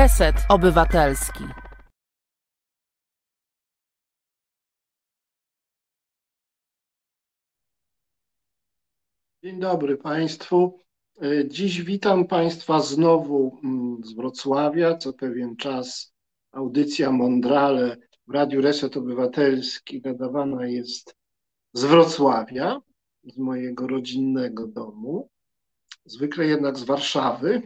Reset Obywatelski. Dzień dobry Państwu. Dziś witam Państwa znowu z Wrocławia. Co pewien czas audycja Mądrale w Radiu Reset Obywatelski nadawana jest z Wrocławia, z mojego rodzinnego domu. Zwykle jednak z Warszawy.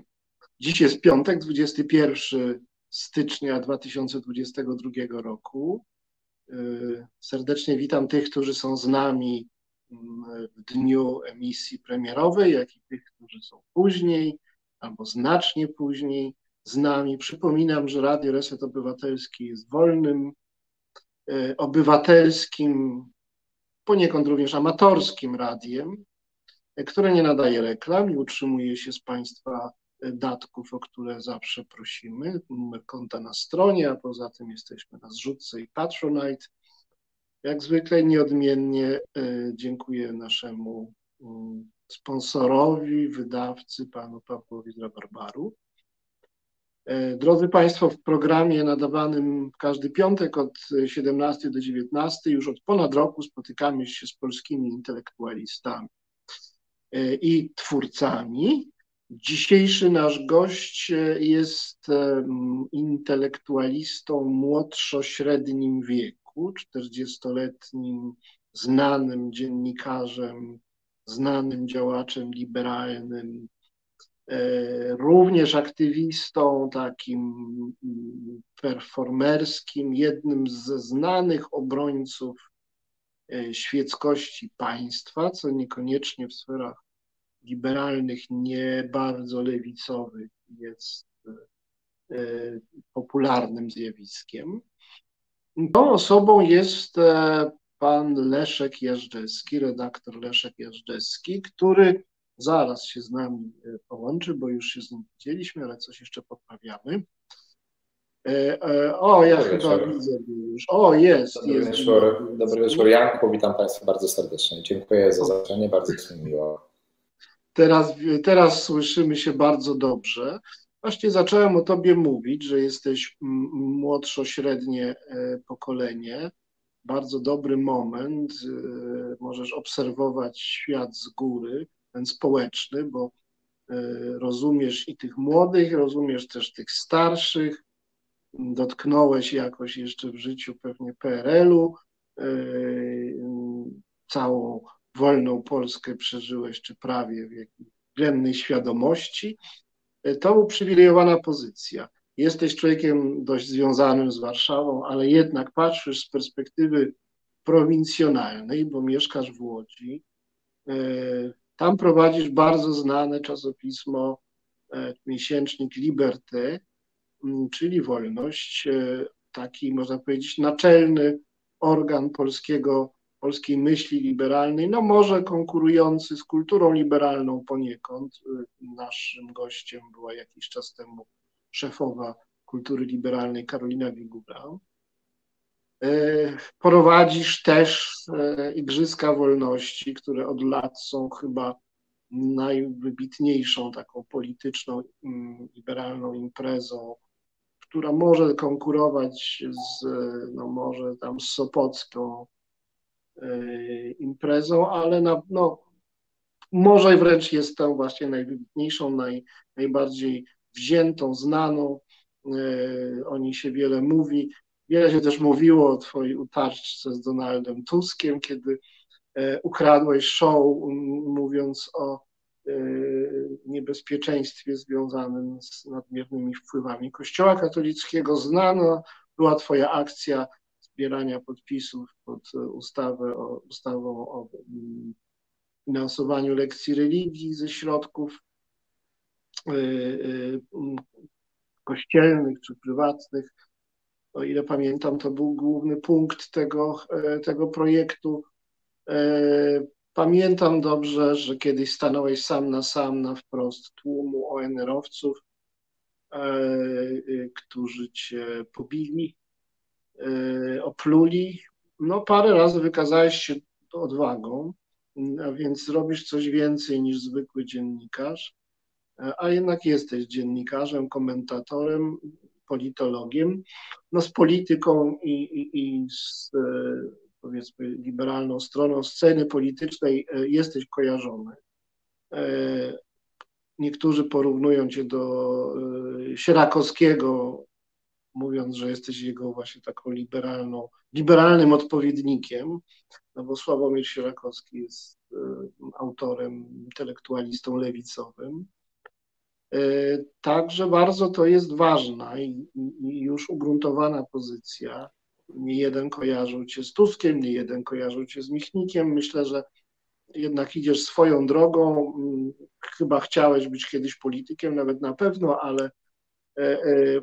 Dziś jest piątek, 21 stycznia 2022 roku. Serdecznie witam tych, którzy są z nami w dniu emisji premierowej, jak i tych, którzy są później albo znacznie później z nami. Przypominam, że Radio Reset Obywatelski jest wolnym, obywatelskim, poniekąd również amatorskim radiem, które nie nadaje reklam i utrzymuje się z Państwa datków, o które zawsze prosimy. Numer konta na stronie, a poza tym jesteśmy na zrzutce i Patronite. Jak zwykle nieodmiennie dziękuję naszemu sponsorowi, wydawcy, panu Pawłowi Drabarbaru. Drodzy Państwo, w programie nadawanym każdy piątek od 17 do 19 już od ponad roku spotykamy się z polskimi intelektualistami i twórcami. Dzisiejszy nasz gość jest intelektualistą młodszą-średnim wieku, 40-letnim, znanym dziennikarzem, znanym działaczem liberalnym, również aktywistą takim performerskim, jednym ze znanych obrońców świeckości państwa, co niekoniecznie w sferach liberalnych, nie bardzo lewicowych jest popularnym zjawiskiem. Tą osobą jest pan Leszek Jażdżewski, redaktor Leszek Jażdżewski, który zaraz się z nami połączy, bo już się z nim widzieliśmy, ale coś jeszcze poprawiamy. O, ja chyba widzę już. O, jest. Dobry wieczór, Janku. Witam Państwa bardzo serdecznie. Dziękuję za zaproszenie, bardzo mi miło. Teraz słyszymy się bardzo dobrze. Właśnie zacząłem o tobie mówić, że jesteś młodszą-średnie pokolenie. Bardzo dobry moment. Możesz obserwować świat z góry, ten społeczny, bo rozumiesz i tych młodych, rozumiesz też tych starszych. Dotknąłeś jakoś jeszcze w życiu pewnie PRL-u. Całą wolną Polskę przeżyłeś, czy prawie, w jakiejś względnej świadomości. To uprzywilejowana pozycja. Jesteś człowiekiem dość związanym z Warszawą, ale jednak patrzysz z perspektywy prowincjonalnej, bo mieszkasz w Łodzi. Tam prowadzisz bardzo znane czasopismo, miesięcznik Liberté, czyli Wolność, taki, można powiedzieć, naczelny organ polskiej myśli liberalnej, no może konkurujący z kulturą liberalną poniekąd. Naszym gościem była jakiś czas temu szefowa kultury liberalnej Karolina Wigura. Prowadzisz też Igrzyska Wolności, które od lat są chyba najwybitniejszą taką polityczną, liberalną imprezą, która może konkurować z, no może tam z sopocką imprezą, ale może wręcz jest tą właśnie najwybitniejszą, najbardziej wziętą, znaną. O niej się wiele mówi. Wiele się też mówiło o twojej utarczce z Donaldem Tuskiem, kiedy ukradłeś show, mówiąc o niebezpieczeństwie związanym z nadmiernymi wpływami Kościoła katolickiego. Znana była twoja akcja zbierania podpisów pod ustawą o finansowaniu lekcji religii ze środków kościelnych czy prywatnych. O ile pamiętam, to był główny punkt tego projektu. Pamiętam dobrze, że kiedyś stanąłeś sam na sam na wprost tłumu ONR-owców, którzy cię pobili, opluli. No parę razy wykazałeś się odwagą, a więc robisz coś więcej niż zwykły dziennikarz. a jednak jesteś dziennikarzem, komentatorem, politologiem. No z polityką i z powiedzmy liberalną stroną sceny politycznej jesteś kojarzony. Niektórzy porównują cię do Sierakowskiego, mówiąc, że jesteś jego właśnie taką liberalnym odpowiednikiem, no bo Sławomir Sierakowski jest autorem, intelektualistą lewicowym. Także bardzo to jest ważna i już ugruntowana pozycja. Nie jeden kojarzył cię z Tuskiem, nie jeden kojarzył cię z Michnikiem. Myślę, że jednak idziesz swoją drogą. Chyba chciałeś być kiedyś politykiem, nawet na pewno, ale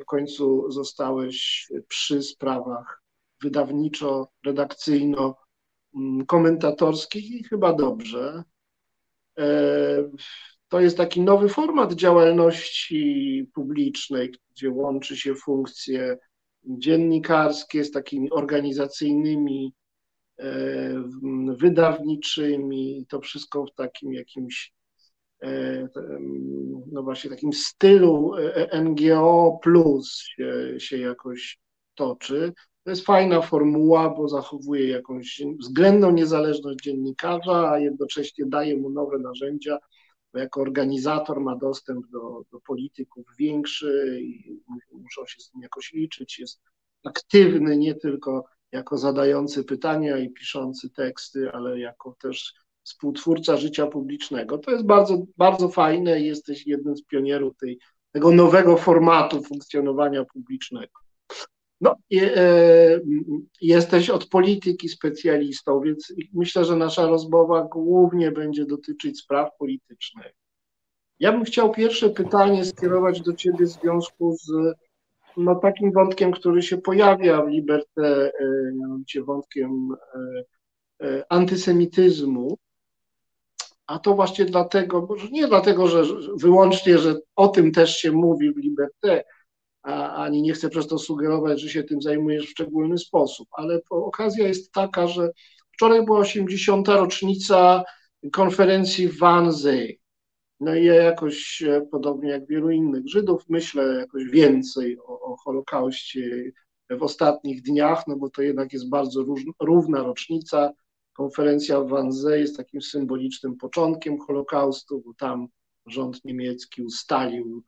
w końcu zostałeś przy sprawach wydawniczo-redakcyjno-komentatorskich i chyba dobrze. To jest taki nowy format działalności publicznej, gdzie łączy się funkcje dziennikarskie z takimi organizacyjnymi, wydawniczymi i to wszystko w takim jakimś, no właśnie takim stylu NGO plus się jakoś toczy. To jest fajna formuła, bo zachowuje jakąś względną niezależność dziennikarza, a jednocześnie daje mu nowe narzędzia, bo jako organizator ma dostęp do polityków większy i muszą się z tym jakoś liczyć, jest aktywny nie tylko jako zadający pytania i piszący teksty, ale jako też współtwórca życia publicznego. To jest bardzo, bardzo fajne i jesteś jednym z pionierów tego nowego formatu funkcjonowania publicznego. No, jesteś od polityki specjalistą, więc myślę, że nasza rozmowa głównie będzie dotyczyć spraw politycznych. Ja bym chciał pierwsze pytanie skierować do ciebie w związku z takim wątkiem, który się pojawia w Liberté, mianowicie wątkiem antysemityzmu. A to właśnie dlatego, może nie dlatego, że wyłącznie, że o tym też się mówi w Liberté, ani nie chcę przez to sugerować, że się tym zajmujesz w szczególny sposób, ale okazja jest taka, że wczoraj była 80. rocznica konferencji w Wannsee. No i ja jakoś, podobnie jak wielu innych Żydów, myślę jakoś więcej o Holokauście w ostatnich dniach, no bo to jednak jest bardzo równa rocznica. Konferencja w Wannsee jest takim symbolicznym początkiem Holokaustu, bo tam rząd niemiecki ustalił,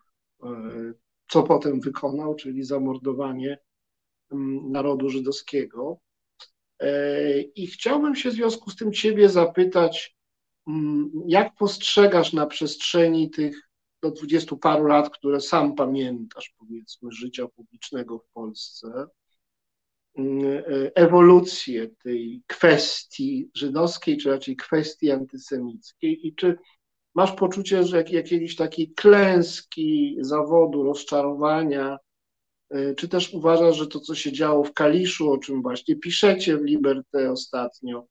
co potem wykonał, czyli zamordowanie narodu żydowskiego. I chciałbym się w związku z tym ciebie zapytać, jak postrzegasz na przestrzeni tych do 20 paru lat, które sam pamiętasz, powiedzmy, życia publicznego w Polsce, ewolucję tej kwestii żydowskiej, czy raczej kwestii antysemickiej i czy masz poczucie, że jakiejś takiej klęski, zawodu, rozczarowania, czy też uważasz, że to, co się działo w Kaliszu, o czym właśnie piszecie w Liberté ostatnio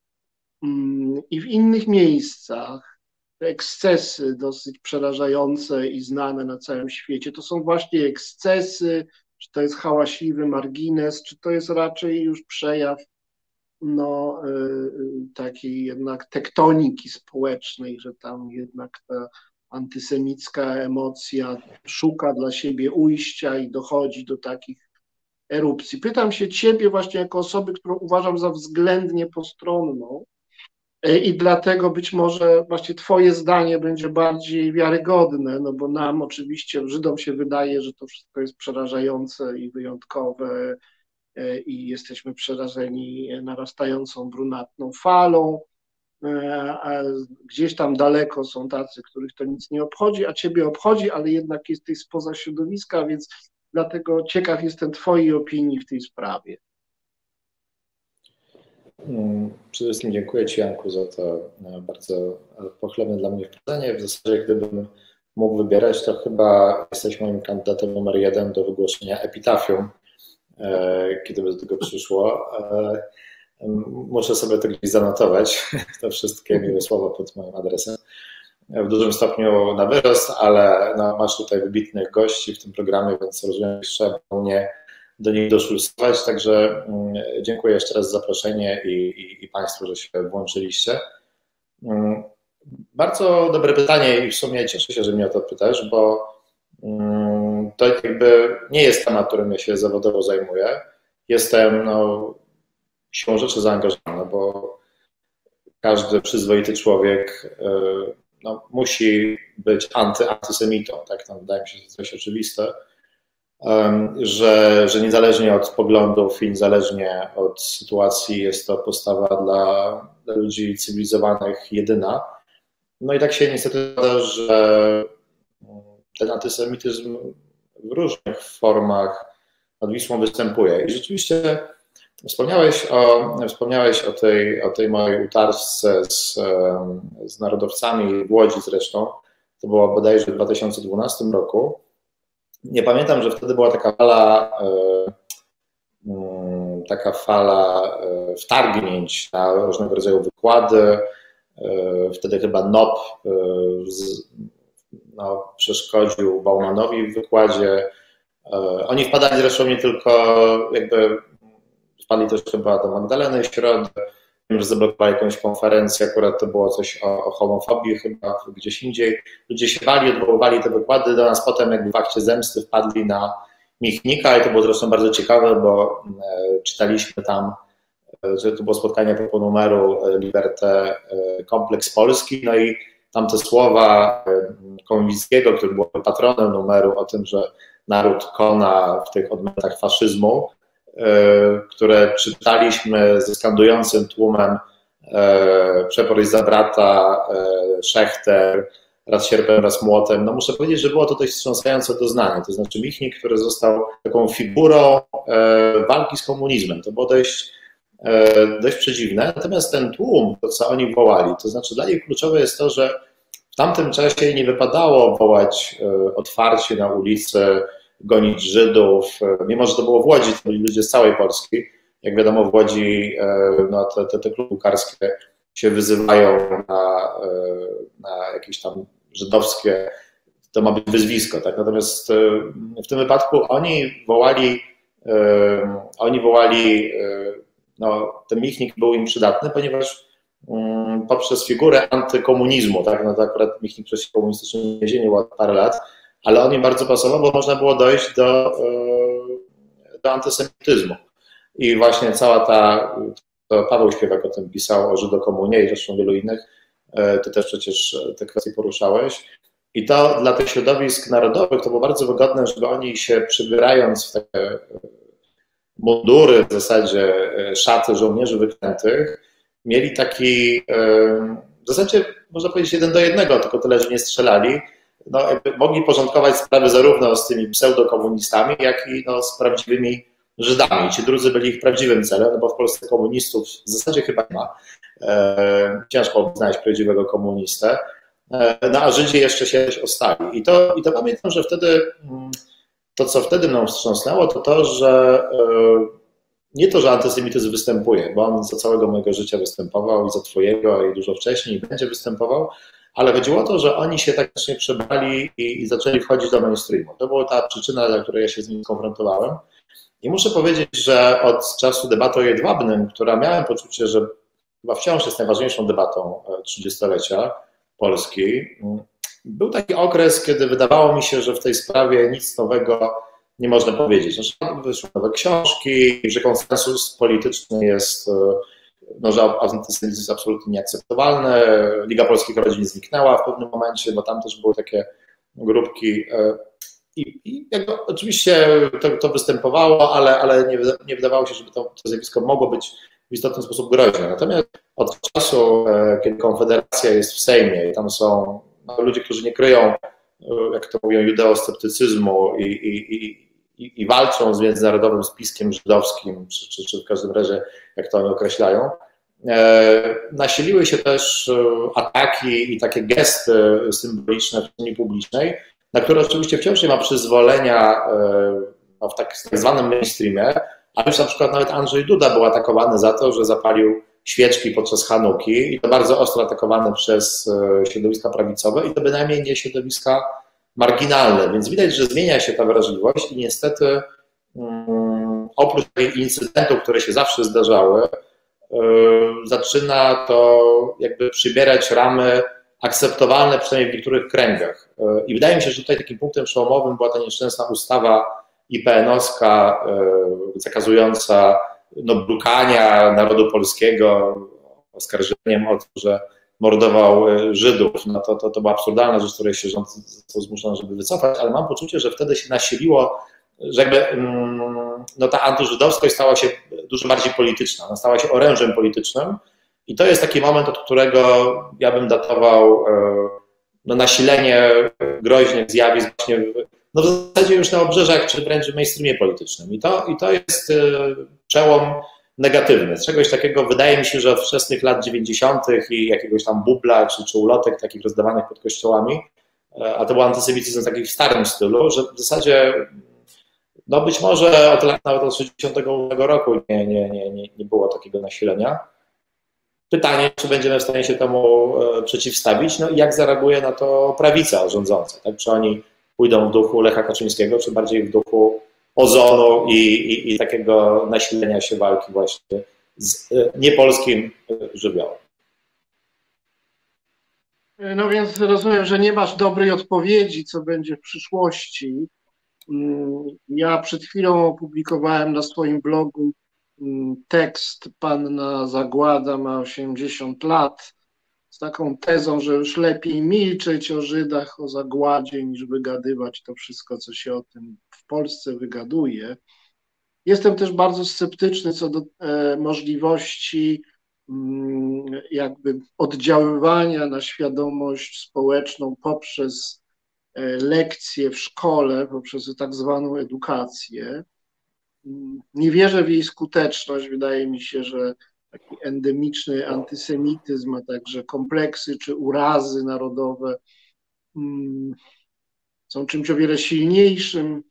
i w innych miejscach, te ekscesy dosyć przerażające i znane na całym świecie, to są właśnie ekscesy, czy to jest hałaśliwy margines, czy to jest raczej już przejaw takiej jednak tektoniki społecznej, że tam jednak ta antysemicka emocja szuka dla siebie ujścia i dochodzi do takich erupcji. Pytam się ciebie właśnie jako osoby, którą uważam za względnie postronną i dlatego być może właśnie twoje zdanie będzie bardziej wiarygodne, no bo nam oczywiście, Żydom się wydaje, że to wszystko jest przerażające i wyjątkowe, i jesteśmy przerażeni narastającą brunatną falą, a gdzieś tam daleko są tacy, których to nic nie obchodzi, a ciebie obchodzi, ale jednak jesteś spoza środowiska, więc dlatego ciekaw jestem twojej opinii w tej sprawie. Przede wszystkim dziękuję ci, Janku, za to bardzo pochlebne dla mnie pytanie. W zasadzie gdybym mógł wybierać, to chyba jesteś moim kandydatem numer 1 do wygłoszenia epitafium, kiedy by do tego przyszło. Muszę sobie to gdzieś zanotować, te wszystkie miłe słowa pod moim adresem. W dużym stopniu na wyrost, ale no, masz tutaj wybitnych gości w tym programie, więc rozumiem, że trzeba mnie do nich doszulsować. Także dziękuję jeszcze raz za zaproszenie i Państwu, że się włączyliście. Bardzo dobre pytanie i w sumie cieszę się, że mnie o to pytasz, bo to jakby nie jest temat, którym ja się zawodowo zajmuję. Jestem siłą rzeczy zaangażowany, bo każdy przyzwoity człowiek musi być antysemitą, tak? Wydaje mi się, że to jest coś oczywiste, że niezależnie od poglądów i niezależnie od sytuacji jest to postawa dla ludzi cywilizowanych jedyna. No i tak się niestety zdarza, że ten antysemityzm w różnych formach nad Wisłą występuje. I rzeczywiście wspomniałeś o tej mojej utarce z narodowcami w Łodzi zresztą. To było bodajże w 2012 roku. Nie pamiętam, że wtedy była taka fala wtargnięć na różnego rodzaju wykłady. Wtedy chyba NOP przeszkodził Baumanowi w wykładzie. Oni wpadali zresztą nie tylko, jakby wpadli też chyba do Magdaleny Środy. Wiem, że zablokowali jakąś konferencję, akurat to było coś o homofobii chyba gdzieś indziej. Ludzie się bali, odwoływali te wykłady do nas, potem jakby w akcie zemsty wpadli na Michnika i to było zresztą bardzo ciekawe, bo czytaliśmy tam, że to było spotkanie po numeru Liberté, Kompleks Polski, no i tam te słowa Konwickiego, który był patronem numeru, o tym, że naród kona w tych odmętach faszyzmu, które czytaliśmy ze skandującym tłumem przepory za brata, Szechter, raz sierpem, raz młotem. No muszę powiedzieć, że było to dość wstrząsające doznanie. To znaczy Michnik, który został taką figurą walki z komunizmem. To było dość przedziwne. Natomiast ten tłum, to co oni wołali, to znaczy dla nich kluczowe jest to, że w tamtym czasie nie wypadało wołać otwarcie na ulicy, gonić Żydów, mimo że to było w Łodzi, to byli ludzie z całej Polski. Jak wiadomo, w Łodzi te kluby karskie się wyzywają na jakieś tam żydowskie, to ma być wyzwisko, tak? Natomiast w tym wypadku oni wołali, ten Michnik był im przydatny, ponieważ poprzez figurę antykomunizmu, tak? No to akurat Michnik przez komunistycznym więzieniu było parę lat, ale on im bardzo pasował, bo można było dojść do antysemityzmu. I właśnie to Paweł Śpiewak o tym pisał, o Żydokomunie i zresztą wielu innych, ty też przecież te kwestie poruszałeś. I to dla tych środowisk narodowych to było bardzo wygodne, żeby oni się przybierając w takie mundury, w zasadzie szaty żołnierzy wyklętych, mieli taki, w zasadzie można powiedzieć 1 do 1, tylko tyle, że nie strzelali, jakby mogli porządkować sprawy zarówno z tymi pseudokomunistami, jak i z prawdziwymi Żydami. Ci drudzy byli ich prawdziwym celem, bo w Polsce komunistów w zasadzie chyba nie ma. Ciężko znaleźć prawdziwego komunistę. A Żydzi jeszcze się ostali. I to pamiętam, że wtedy, to co wtedy mną wstrząsnęło, to to, że nie to, że antysemityzm występuje, bo on za całego mojego życia występował i za twojego i dużo wcześniej i będzie występował, ale chodziło o to, że oni się tak właśnie przebrali i zaczęli wchodzić do mainstreamu. To była ta przyczyna, dla której ja się z nim skonfrontowałem. I muszę powiedzieć, że od czasu debaty o Jedwabnym, która miałem poczucie, że chyba wciąż jest najważniejszą debatą 30-lecia Polski, był taki okres, kiedy wydawało mi się, że w tej sprawie nic nowego nie można powiedzieć. Znaczy, wyszły nowe książki, że konsensus polityczny jest, że antysemityzm jest absolutnie nieakceptowalny. Liga Polskich Rodzin zniknęła w pewnym momencie, bo tam też były takie grupki i jakby oczywiście to występowało, ale nie wydawało się, żeby to zjawisko mogło być w istotny sposób groźne. Natomiast od czasu, kiedy Konfederacja jest w Sejmie i tam są ludzie, którzy nie kryją, jak to mówią, judeosceptycyzmu i walczą z międzynarodowym spiskiem żydowskim, czy w każdym razie, jak to oni określają. Nasiliły się też ataki i takie gesty symboliczne w przestrzeni publicznej, na które oczywiście wciąż nie ma przyzwolenia w tak zwanym mainstreamie, a już na przykład nawet Andrzej Duda był atakowany za to, że zapalił świeczki podczas Chanuki i to bardzo ostro atakowany przez środowiska prawicowe i to bynajmniej nie środowiska marginalne, więc widać, że zmienia się ta wrażliwość i niestety oprócz tych incydentów, które się zawsze zdarzały, zaczyna to jakby przybierać ramy akceptowalne przynajmniej w niektórych kręgach. I wydaje mi się, że tutaj takim punktem przełomowym była ta nieszczęsna ustawa IPN-owska zakazująca brukania narodu polskiego oskarżeniem o to, że mordował Żydów. No to była absurdalna rzecz, której się rząd został zmuszony, żeby wycofać, ale mam poczucie, że wtedy się nasiliło, że ta antyżydowskość stała się dużo bardziej polityczna, ona stała się orężem politycznym i to jest taki moment, od którego ja bym datował nasilenie groźnych zjawisk właśnie w zasadzie już na obrzeżach, czy wręcz w mainstreamie politycznym. I to jest przełom negatywny. Z czegoś takiego wydaje mi się, że od wczesnych lat 90. i jakiegoś tam bubla czy ulotek takich rozdawanych pod kościołami, a to był antysemityzm taki w starym stylu, że w zasadzie być może od lat nawet od 68 roku nie było takiego nasilenia. Pytanie, czy będziemy w stanie się temu przeciwstawić, i jak zareaguje na to prawica rządząca, tak? Czy oni pójdą w duchu Lecha Kaczyńskiego, czy bardziej w duchu ozonu i takiego nasilenia się walki właśnie z niepolskim żywiołem. No więc rozumiem, że nie masz dobrej odpowiedzi, co będzie w przyszłości. Ja przed chwilą opublikowałem na swoim blogu tekst Panna Zagłada ma 80 lat z taką tezą, że już lepiej milczeć o Żydach, o zagładzie, niż wygadywać to wszystko, co się o tym w Polsce wygaduje. Jestem też bardzo sceptyczny co do możliwości jakby oddziaływania na świadomość społeczną poprzez lekcje w szkole, poprzez tak zwaną edukację. Nie wierzę w jej skuteczność. Wydaje mi się, że taki endemiczny antysemityzm, a także kompleksy czy urazy narodowe są czymś o wiele silniejszym,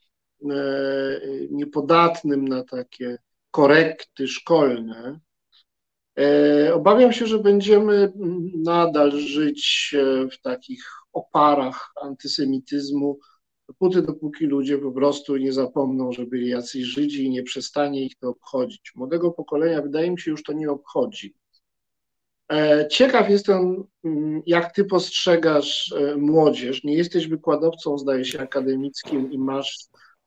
niepodatnym na takie korekty szkolne. Obawiam się, że będziemy nadal żyć w takich oparach antysemityzmu, dopóki ludzie po prostu nie zapomną, że byli jacyś Żydzi i nie przestanie ich to obchodzić. Młodego pokolenia, wydaje mi się, już to nie obchodzi. Ciekaw jestem, jak ty postrzegasz młodzież. Nie jesteś wykładowcą, zdaje się, akademickim i masz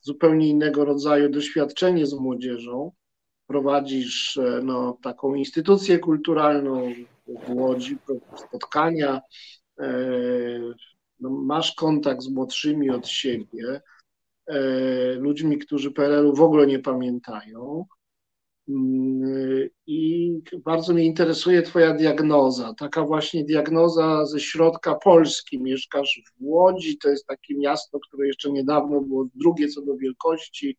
zupełnie innego rodzaju doświadczenie z młodzieżą. Prowadzisz taką instytucję kulturalną w Łodzi, spotkania, masz kontakt z młodszymi od siebie, ludźmi, którzy PRL-u w ogóle nie pamiętają. I bardzo mnie interesuje twoja diagnoza, taka właśnie diagnoza ze środka Polski. Mieszkasz w Łodzi, to jest takie miasto, które jeszcze niedawno było drugie co do wielkości.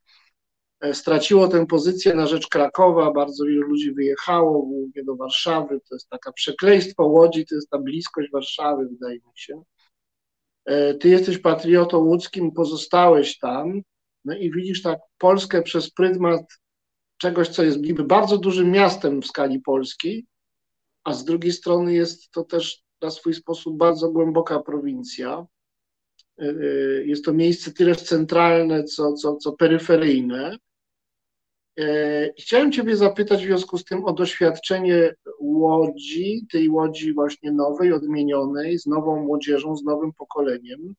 Straciło tę pozycję na rzecz Krakowa, bardzo wielu ludzi wyjechało głównie do Warszawy, to jest takie przekleństwo Łodzi, to jest ta bliskość Warszawy, wydaje mi się. Ty jesteś patriotą łódzkim, pozostałeś tam, i widzisz tak Polskę przez pryzmat czegoś, co jest niby bardzo dużym miastem w skali Polski, a z drugiej strony jest to też na swój sposób bardzo głęboka prowincja. Jest to miejsce tyle centralne, co peryferyjne. Chciałem ciebie zapytać w związku z tym o doświadczenie Łodzi, tej Łodzi właśnie nowej, odmienionej, z nową młodzieżą, z nowym pokoleniem.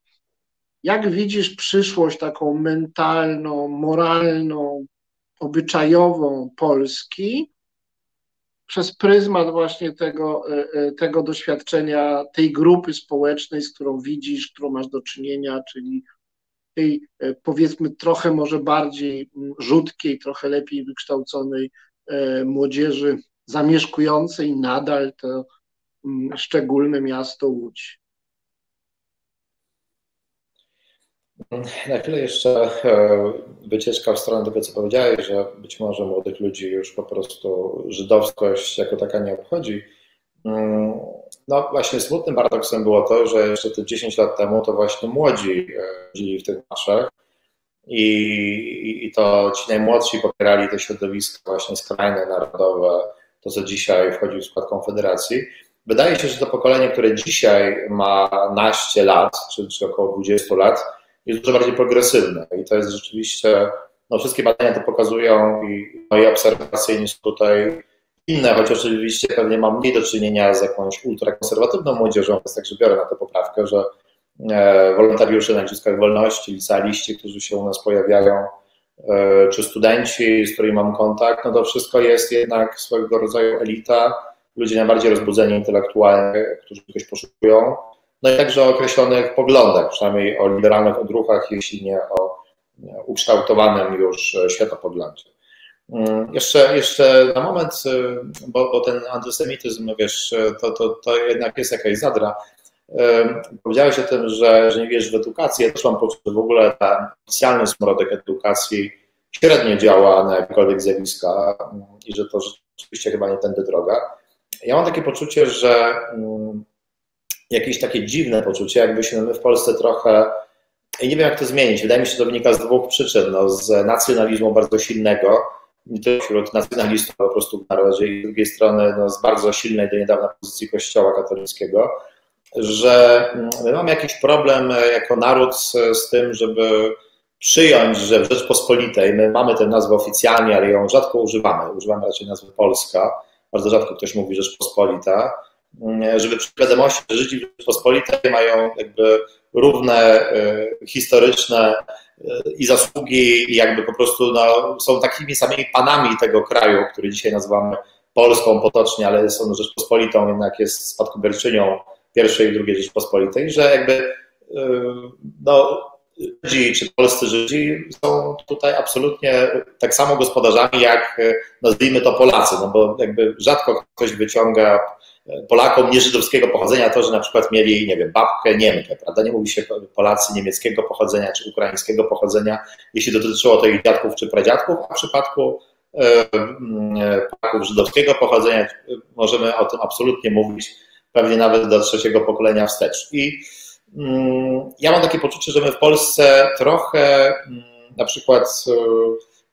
Jak widzisz przyszłość taką mentalną, moralną, obyczajową Polski przez pryzmat właśnie tego doświadczenia, tej grupy społecznej, z którą widzisz, którą masz do czynienia, czyli tej, powiedzmy, trochę może bardziej rzutkiej, trochę lepiej wykształconej młodzieży zamieszkującej nadal to szczególne miasto Łódź. Na chwilę jeszcze wycieczka w stronę tego, co powiedziałeś, że być może młodych ludzi już po prostu żydowskość jako taka nie obchodzi. Właśnie smutnym paradoksem było to, że jeszcze te 10 lat temu to właśnie młodzi żyli w tych marszach i to ci najmłodsi popierali te środowiska właśnie skrajne, narodowe, to co dzisiaj wchodzi w skład Konfederacji. Wydaje się, że to pokolenie, które dzisiaj ma naście lat, czy około 20 lat, jest dużo bardziej progresywne i to jest rzeczywiście, wszystkie badania to pokazują i obserwacyjni tutaj inne, chociaż oczywiście pewnie mam mniej do czynienia z jakąś ultrakonserwatywną młodzieżą, więc także biorę na tę poprawkę, że wolontariusze na Igrzyskach Wolności, licealiści, którzy się u nas pojawiają, czy studenci, z którymi mam kontakt, no to wszystko jest jednak swojego rodzaju elita, ludzie najbardziej rozbudzeni intelektualnie, którzy czegoś poszukują, no i także o określonych poglądach, przynajmniej o liberalnych odruchach, jeśli nie o ukształtowanym już światopoglądzie. Jeszcze na moment, bo ten antysemityzm, wiesz, to jednak jest jakaś zadra. Powiedziałeś o tym, że nie wierzysz w edukację. Ja też mam poczucie, że w ogóle ten oficjalny smrodek edukacji średnio działa na jakiekolwiek zjawiska i że to rzeczywiście chyba nie tędy droga. Ja mam takie poczucie, że jakieś takie dziwne poczucie, jakbyśmy my w Polsce trochę, i nie wiem jak to zmienić, wydaje mi się, że to wynika z dwóch przyczyn, no, z nacjonalizmu bardzo silnego, nie tylko wśród nacjonalistów, po prostu w narodzie, i z drugiej strony no, z bardzo silnej do niedawna pozycji Kościoła katolickiego, że my mamy jakiś problem jako naród z tym, żeby przyjąć, że w Rzeczpospolitej, my mamy tę nazwę oficjalnie, ale ją rzadko używamy, używamy raczej nazwy Polska, bardzo rzadko ktoś mówi Rzeczpospolita, żeby przy wiadomości, że Żydzi w Rzeczpospolitej mają jakby równe historyczne i zasługi i jakby po prostu no, są takimi samymi panami tego kraju, który dzisiaj nazywamy Polską potocznie, ale są Rzeczpospolitą, jednak jest spadkobierczynią pierwszej i drugiej Rzeczpospolitej, że jakby no, Żydzi czy polscy Żydzi są tutaj absolutnie tak samo gospodarzami jak, nazwijmy to, Polacy, no bo jakby rzadko ktoś wyciąga Polakom nieżydowskiego pochodzenia to, że na przykład mieli, nie wiem, babkę Niemkę, prawda? Nie mówi się Polacy niemieckiego pochodzenia czy ukraińskiego pochodzenia, jeśli dotyczyło to ich dziadków czy pradziadków, a w przypadku Polaków żydowskiego pochodzenia możemy o tym absolutnie mówić, pewnie nawet do trzeciego pokolenia wstecz. I ja mam takie poczucie, że my w Polsce trochę na przykład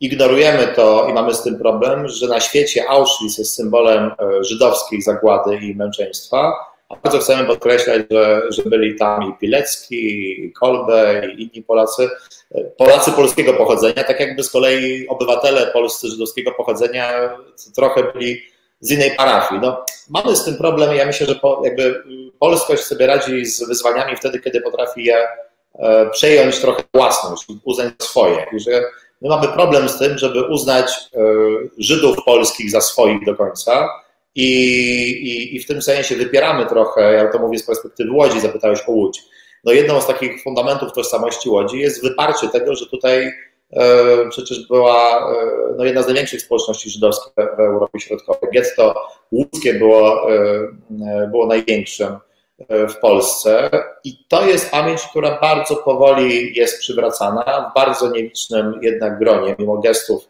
ignorujemy to i mamy z tym problem, że na świecie Auschwitz jest symbolem żydowskiej zagłady i męczeństwa, a bardzo chcemy podkreślać, że byli tam i Pilecki, i Kolbe, i inni Polacy, Polacy polskiego pochodzenia, tak jakby z kolei obywatele polscy żydowskiego pochodzenia trochę byli z innej parafii. No, mamy z tym problem i ja myślę, że jakby polskość sobie radzi z wyzwaniami wtedy, kiedy potrafi je przejąć trochę własność, uznać swoje. I że my mamy problem z tym, żeby uznać Żydów polskich za swoich do końca i w tym sensie wypieramy trochę, ja to mówię z perspektywy Łodzi, zapytałeś o Łódź. No jedną z takich fundamentów tożsamości Łodzi jest wyparcie tego, że tutaj przecież była no, jedna z największych społeczności żydowskich w Europie Środkowej. Getto łódzkie było największym w Polsce i to jest pamięć, która bardzo powoli jest przywracana w bardzo nielicznym jednak gronie, mimo gestów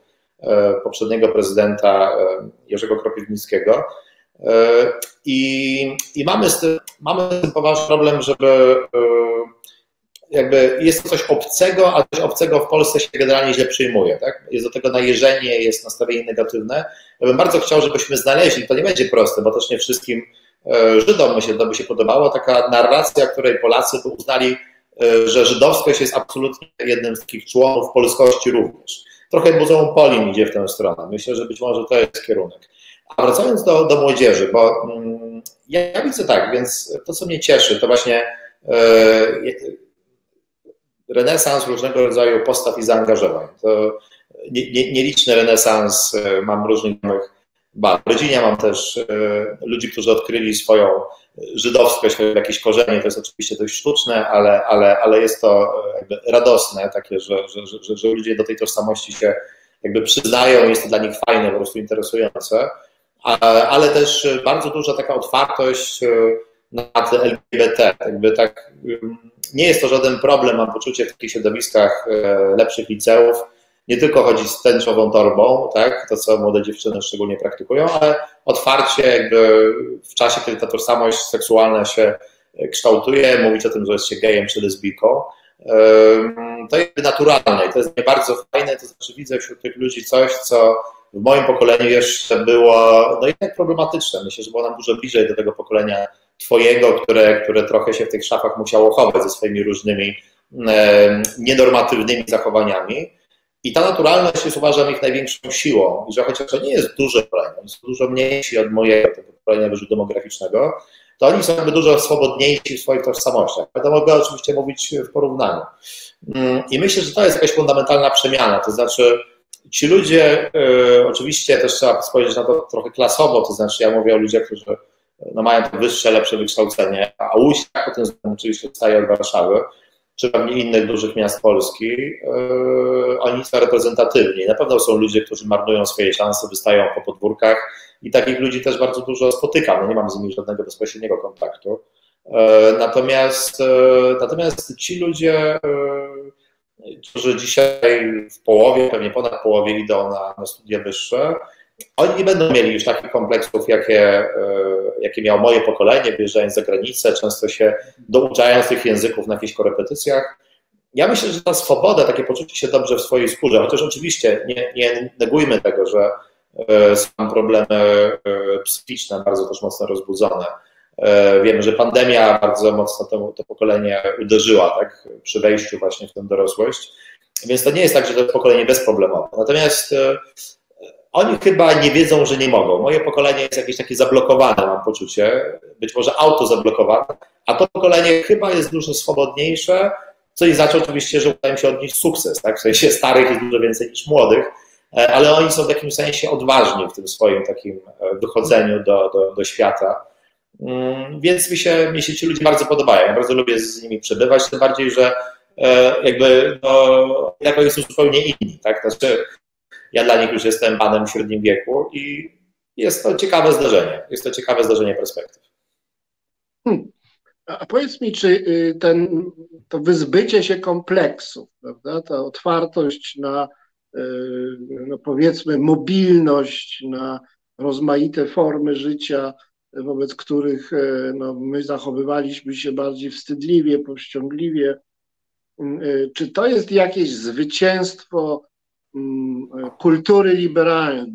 poprzedniego prezydenta Jerzego Kropiwnickiego. I mamy z tym poważny problem, żeby jakby jest to coś obcego, a coś obcego w Polsce się generalnie źle przyjmuje, tak? Jest do tego najeżenie, jest nastawienie negatywne. Ja bym bardzo chciał, żebyśmy znaleźli, to nie będzie proste, bo też nie wszystkim Żydom, myślę, to by się podobało, taka narracja, której Polacy by uznali, że żydowskość jest absolutnie jednym z takich członów polskości również. Trochę Muzeum Polin idzie w tę stronę. Myślę, że być może to jest kierunek. A wracając do młodzieży, bo ja widzę tak, więc to, co mnie cieszy, to właśnie renesans różnego rodzaju postaw i zaangażowań. To nieliczny renesans mam różnych w rodzinie, mam też ludzi, którzy odkryli swoją żydowskość, jakieś korzenie, to jest oczywiście dość sztuczne, ale jest to jakby radosne takie, że ludzie do tej tożsamości się jakby przyznają, jest to dla nich fajne, po prostu interesujące, ale też bardzo duża taka otwartość na te LGBT. Jakby tak, nie jest to żaden problem, mam poczucie, w takich środowiskach lepszych liceów, nie tylko chodzić z tęczową torbą, tak, to co młode dziewczyny szczególnie praktykują, ale otwarcie jakby w czasie, kiedy ta tożsamość seksualna się kształtuje, mówić o tym, że jest się gejem czy lesbijką, to jest naturalne i to jest bardzo fajne, to znaczy widzę wśród tych ludzi coś, co w moim pokoleniu jeszcze było no jednak problematyczne, myślę, że było nam dużo bliżej do tego pokolenia twojego, które trochę się w tych szafach musiało chować ze swoimi różnymi nienormatywnymi zachowaniami. I ta naturalność jest, uważam, ich największą siłą. I że chociaż to nie jest duże pokolenie, jest dużo mniejsi od mojego tego pokolenia wyżu demograficznego, to oni są dużo swobodniejsi w swoich tożsamościach. Ja to mogę oczywiście mówić w porównaniu. I myślę, że to jest jakaś fundamentalna przemiana, to znaczy ci ludzie, oczywiście też trzeba spojrzeć na to trochę klasowo, to znaczy ja mówię o ludziach, którzy no, mają to wyższe, lepsze wykształcenie, a Łódź po tym oczywiście staje od Warszawy, czy pewnie innych dużych miast Polski, oni są reprezentatywni. Na pewno są ludzie, którzy marnują swoje szanse, wystają po podwórkach i takich ludzi też bardzo dużo spotykam. No, nie mam z nimi żadnego bezpośredniego kontaktu. Natomiast ci ludzie, którzy dzisiaj w połowie, pewnie ponad połowie idą na studia wyższe, oni nie będą mieli już takich kompleksów, jakie miało moje pokolenie, wyjeżdżając za granicę, często się douczając tych języków na jakichś korepetycjach. Ja myślę, że ta swoboda, takie poczucie się dobrze w swojej skórze, chociaż oczywiście nie negujmy tego, że są problemy psychiczne bardzo też mocno rozbudzone. Wiemy, że pandemia bardzo mocno to pokolenie uderzyła, tak, przy wejściu właśnie w tę dorosłość, więc to nie jest tak, że to jest pokolenie bezproblemowe. Natomiast oni chyba nie wiedzą, że nie mogą. Moje pokolenie jest jakieś takie zablokowane, mam poczucie, być może auto zablokowane, a to pokolenie chyba jest dużo swobodniejsze, co i znaczy oczywiście, że udaje im się odnieść sukces, tak? W sensie starych jest dużo więcej niż młodych, ale oni są w jakimś sensie odważni w tym swoim takim wychodzeniu do świata. Więc mi się ci ludzie bardzo podobają. Ja bardzo lubię z nimi przebywać, tym bardziej, że jakby no, jakoś są zupełnie inni, tak? Znaczy, ja dla nich już jestem panem w średnim wieku i jest to ciekawe zdarzenie. Jest to ciekawe zdarzenie perspektyw. A powiedz mi, czy to wyzbycie się kompleksów, prawda, ta otwartość na, no powiedzmy, mobilność, na rozmaite formy życia, wobec których no, my zachowywaliśmy się bardziej wstydliwie, powściągliwie, czy to jest jakieś zwycięstwo kultury liberalnej?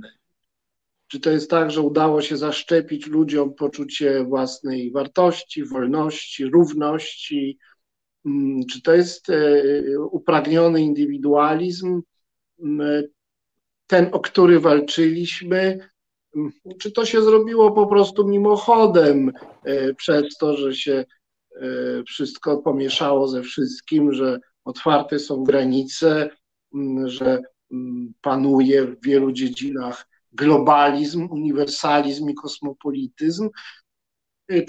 Czy to jest tak, że udało się zaszczepić ludziom poczucie własnej wartości, wolności, równości? Czy to jest upragniony indywidualizm, ten, o który walczyliśmy? Czy to się zrobiło po prostu mimochodem przez to, że się wszystko pomieszało ze wszystkim, że otwarte są granice, że panuje w wielu dziedzinach globalizm, uniwersalizm i kosmopolityzm?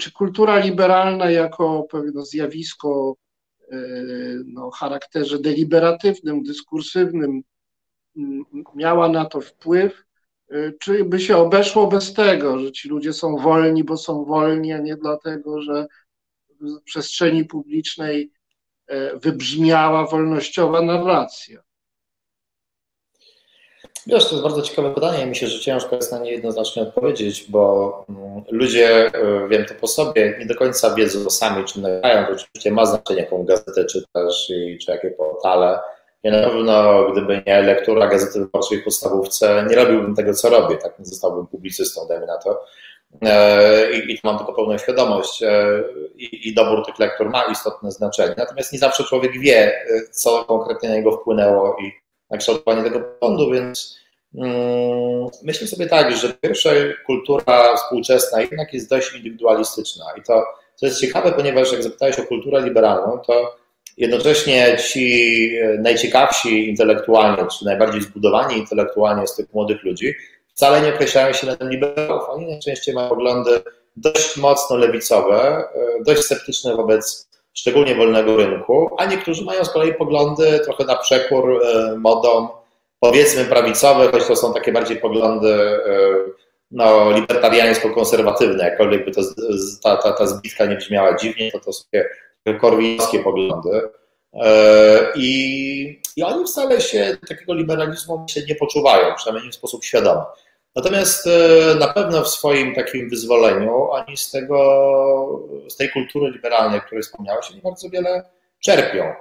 Czy kultura liberalna jako pewne zjawisko o charakterze deliberatywnym, dyskursywnym miała na to wpływ? Czy by się obeszło bez tego, że ci ludzie są wolni, bo są wolni, a nie dlatego, że w przestrzeni publicznej wybrzmiała wolnościowa narracja? Wiesz, to jest bardzo ciekawe pytanie. Myślę, że ciężko jest na nie jednoznacznie odpowiedzieć, bo ludzie, wiem to po sobie, nie do końca wiedzą sami, czym nagrywają. To oczywiście ma znaczenie, jaką gazetę czytasz i czy jakie portale. Ja na pewno, gdyby nie lektura Gazety Wyborczej w podstawówce, nie robiłbym tego, co robię, tak? Nie zostałbym publicystą, dajmy na to. I mam tylko pełną świadomość. I dobór tych lektur ma istotne znaczenie. Natomiast nie zawsze człowiek wie, co konkretnie na niego wpłynęło i na kształtowanie tego poglądu, więc myślę sobie tak, że pierwsza kultura współczesna jednak jest dość indywidualistyczna. I to jest ciekawe, ponieważ jak zapytałeś o kulturę liberalną, to jednocześnie ci najciekawsi intelektualnie, czy najbardziej zbudowani intelektualnie z tych młodych ludzi wcale nie określają się mianem liberałów. Oni najczęściej mają poglądy dość mocno lewicowe, dość sceptyczne wobec szczególnie wolnego rynku, a niektórzy mają z kolei poglądy trochę na przekór modom, powiedzmy prawicowe, choć to są takie bardziej poglądy no, libertariańsko-konserwatywne, jakkolwiek by ta zbitka nie brzmiała dziwnie, to są takie korwińskie poglądy. I oni wcale się takiego liberalizmu się nie poczuwają, przynajmniej nie w sposób świadomy. Natomiast na pewno w swoim takim wyzwoleniu oni z tej kultury liberalnej, o której wspomniałeś, oni bardzo wiele czerpią.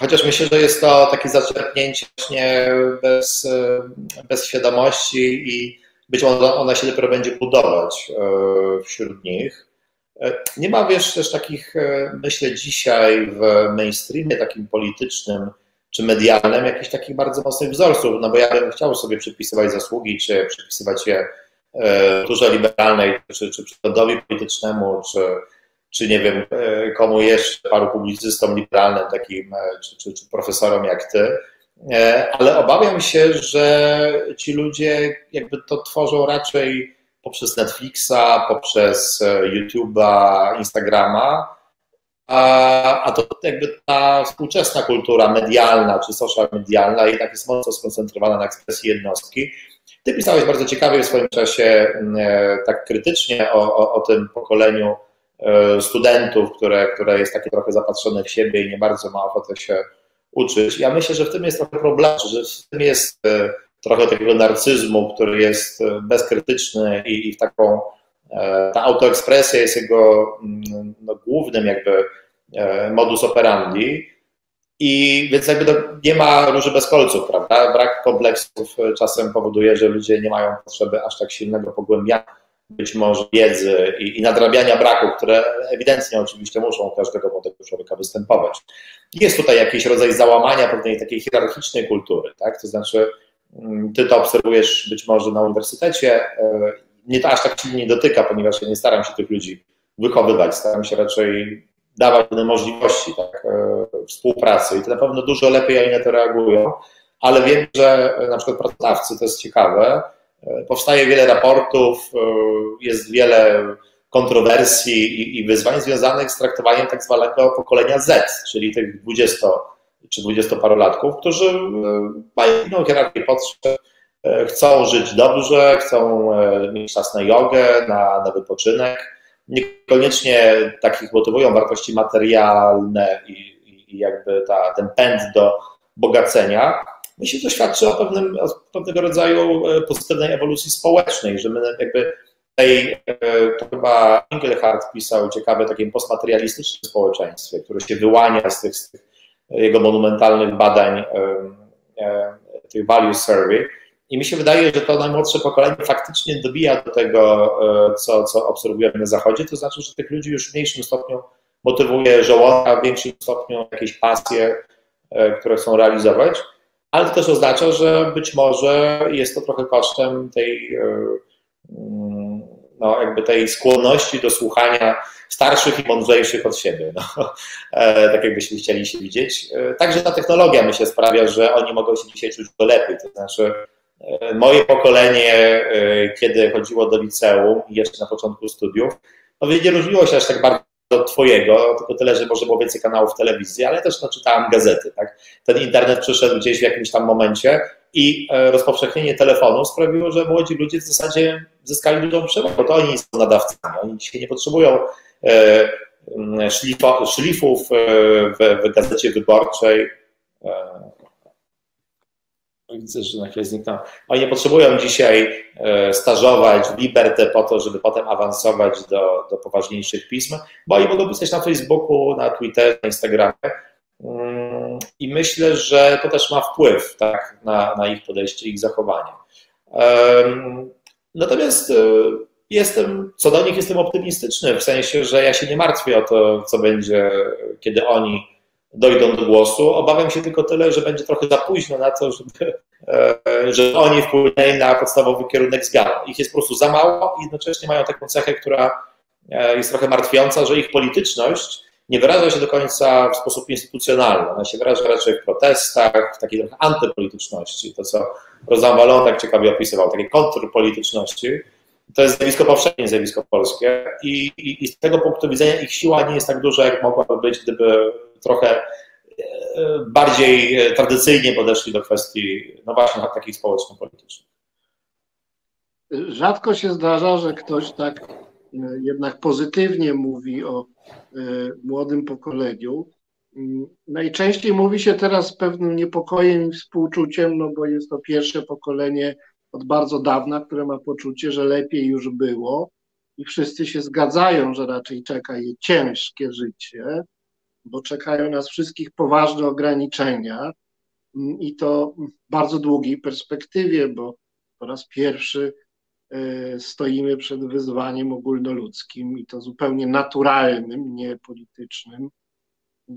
Chociaż myślę, że jest to takie zaczerpnięcie właśnie bez świadomości i być może ona się dopiero będzie budować wśród nich. Nie ma, wiesz, też takich, myślę, dzisiaj w mainstreamie takim politycznym, czy medialnym jakichś takich bardzo mocnych wzorców, no bo ja bym chciał sobie przypisywać zasługi, czy przypisywać je kulturze liberalnej, czy przyrządowi politycznemu, czy nie wiem, komu jeszcze, paru publicystom liberalnym takim, czy profesorom jak ty, ale obawiam się, że ci ludzie jakby to tworzą raczej poprzez Netflixa, poprzez YouTube'a, Instagrama, a to jakby ta współczesna kultura medialna czy social medialna jednak jest mocno skoncentrowana na ekspresji jednostki. Ty pisałeś bardzo ciekawie w swoim czasie, tak krytycznie o tym pokoleniu studentów, które jest takie trochę zapatrzone w siebie i nie bardzo ma ochotę się uczyć. Ja myślę, że w tym jest trochę problem, że w tym jest trochę takiego narcyzmu, który jest bezkrytyczny i w taką, ta autoekspresja jest jego no, głównym jakby modus operandi i więc jakby nie ma róży bez kolców, prawda? Brak kompleksów czasem powoduje, że ludzie nie mają potrzeby aż tak silnego pogłębiania być może wiedzy i nadrabiania braków, które ewidentnie oczywiście muszą u każdego młodego człowieka występować. Jest tutaj jakiś rodzaj załamania pewnej takiej hierarchicznej kultury, tak? To znaczy ty to obserwujesz być może na uniwersytecie, mnie to aż tak silnie dotyka, ponieważ ja nie staram się tych ludzi wychowywać, staram się raczej dawać pewne możliwości tak, współpracy i to na pewno dużo lepiej oni na to reagują, ale wiem, że na przykład pracodawcy, to jest ciekawe, powstaje wiele raportów, jest wiele kontrowersji i wyzwań związanych z traktowaniem tak zwanego pokolenia Z, czyli tych 20 czy 20-parolatków, którzy mają inną hierarchię potrzeb, chcą żyć dobrze, chcą mieć czas na jogę, na wypoczynek. Niekoniecznie takich motywują wartości materialne i jakby ten pęd do bogacenia. Myślę, że to świadczy o pewnego rodzaju pozytywnej ewolucji społecznej, że my jakby tutaj, to chyba Engelhardt pisał ciekawe o takim postmaterialistycznym społeczeństwie, które się wyłania z tych jego monumentalnych badań, tych value survey. I mi się wydaje, że to najmłodsze pokolenie faktycznie dobija do tego, co obserwujemy na Zachodzie, to znaczy, że tych ludzi już w mniejszym stopniu motywuje żołądek, a w większym stopniu jakieś pasje, które chcą realizować. Ale to też oznacza, że być może jest to trochę kosztem tej, no jakby tej skłonności do słuchania starszych i mądrzejszych od siebie, no. Tak jakbyśmy chcieli się widzieć. Także ta technologia myślę sprawia, że oni mogą się dzisiaj czuć lepiej, to znaczy moje pokolenie, kiedy chodziło do liceum i jeszcze na początku studiów, no nie różniło się aż tak bardzo od twojego, tylko tyle, że może było więcej kanałów telewizji, ale też no, czytałem gazety. Tak? Ten internet przyszedł gdzieś w jakimś tam momencie i rozpowszechnienie telefonu sprawiło, że młodzi ludzie w zasadzie zyskali dużą przewagę, bo to oni są nadawcami, oni dzisiaj nie potrzebują szlifów w gazecie wyborczej. Widzę, że na chwilę zniknął. Oni nie potrzebują dzisiaj stażować w Liberté po to, żeby potem awansować do poważniejszych pism, bo oni mogą pisać na Facebooku, na Twitterze, na Instagramie i myślę, że to też ma wpływ tak, na ich podejście, ich zachowanie. Natomiast co do nich jestem optymistyczny, w sensie, że ja się nie martwię o to, co będzie, kiedy oni dojdą do głosu. Obawiam się tylko tyle, że będzie trochę za późno na to, żeby oni wpłynęli na podstawowy kierunek zmian. Ich jest po prostu za mało i jednocześnie mają taką cechę, która jest trochę martwiąca, że ich polityczność nie wyraża się do końca w sposób instytucjonalny. Ona się wyraża raczej w protestach, w takiej trochę antypolityczności, to co Rosan Wallon tak ciekawie opisywał, takiej kontrpolityczności. To jest zjawisko powszechne, zjawisko polskie i z tego punktu widzenia ich siła nie jest tak duża, jak mogłaby być, gdyby trochę bardziej tradycyjnie podeszli do kwestii, no właśnie, takich społeczno-politycznych. Rzadko się zdarza, że ktoś tak jednak pozytywnie mówi o młodym pokoleniu. Najczęściej mówi się teraz z pewnym niepokojem i współczuciem, no bo jest to pierwsze pokolenie od bardzo dawna, które ma poczucie, że lepiej już było i wszyscy się zgadzają, że raczej czeka je ciężkie życie, bo czekają nas wszystkich poważne ograniczenia i to w bardzo długiej perspektywie, bo po raz pierwszy stoimy przed wyzwaniem ogólnoludzkim i to zupełnie naturalnym, nie politycznym,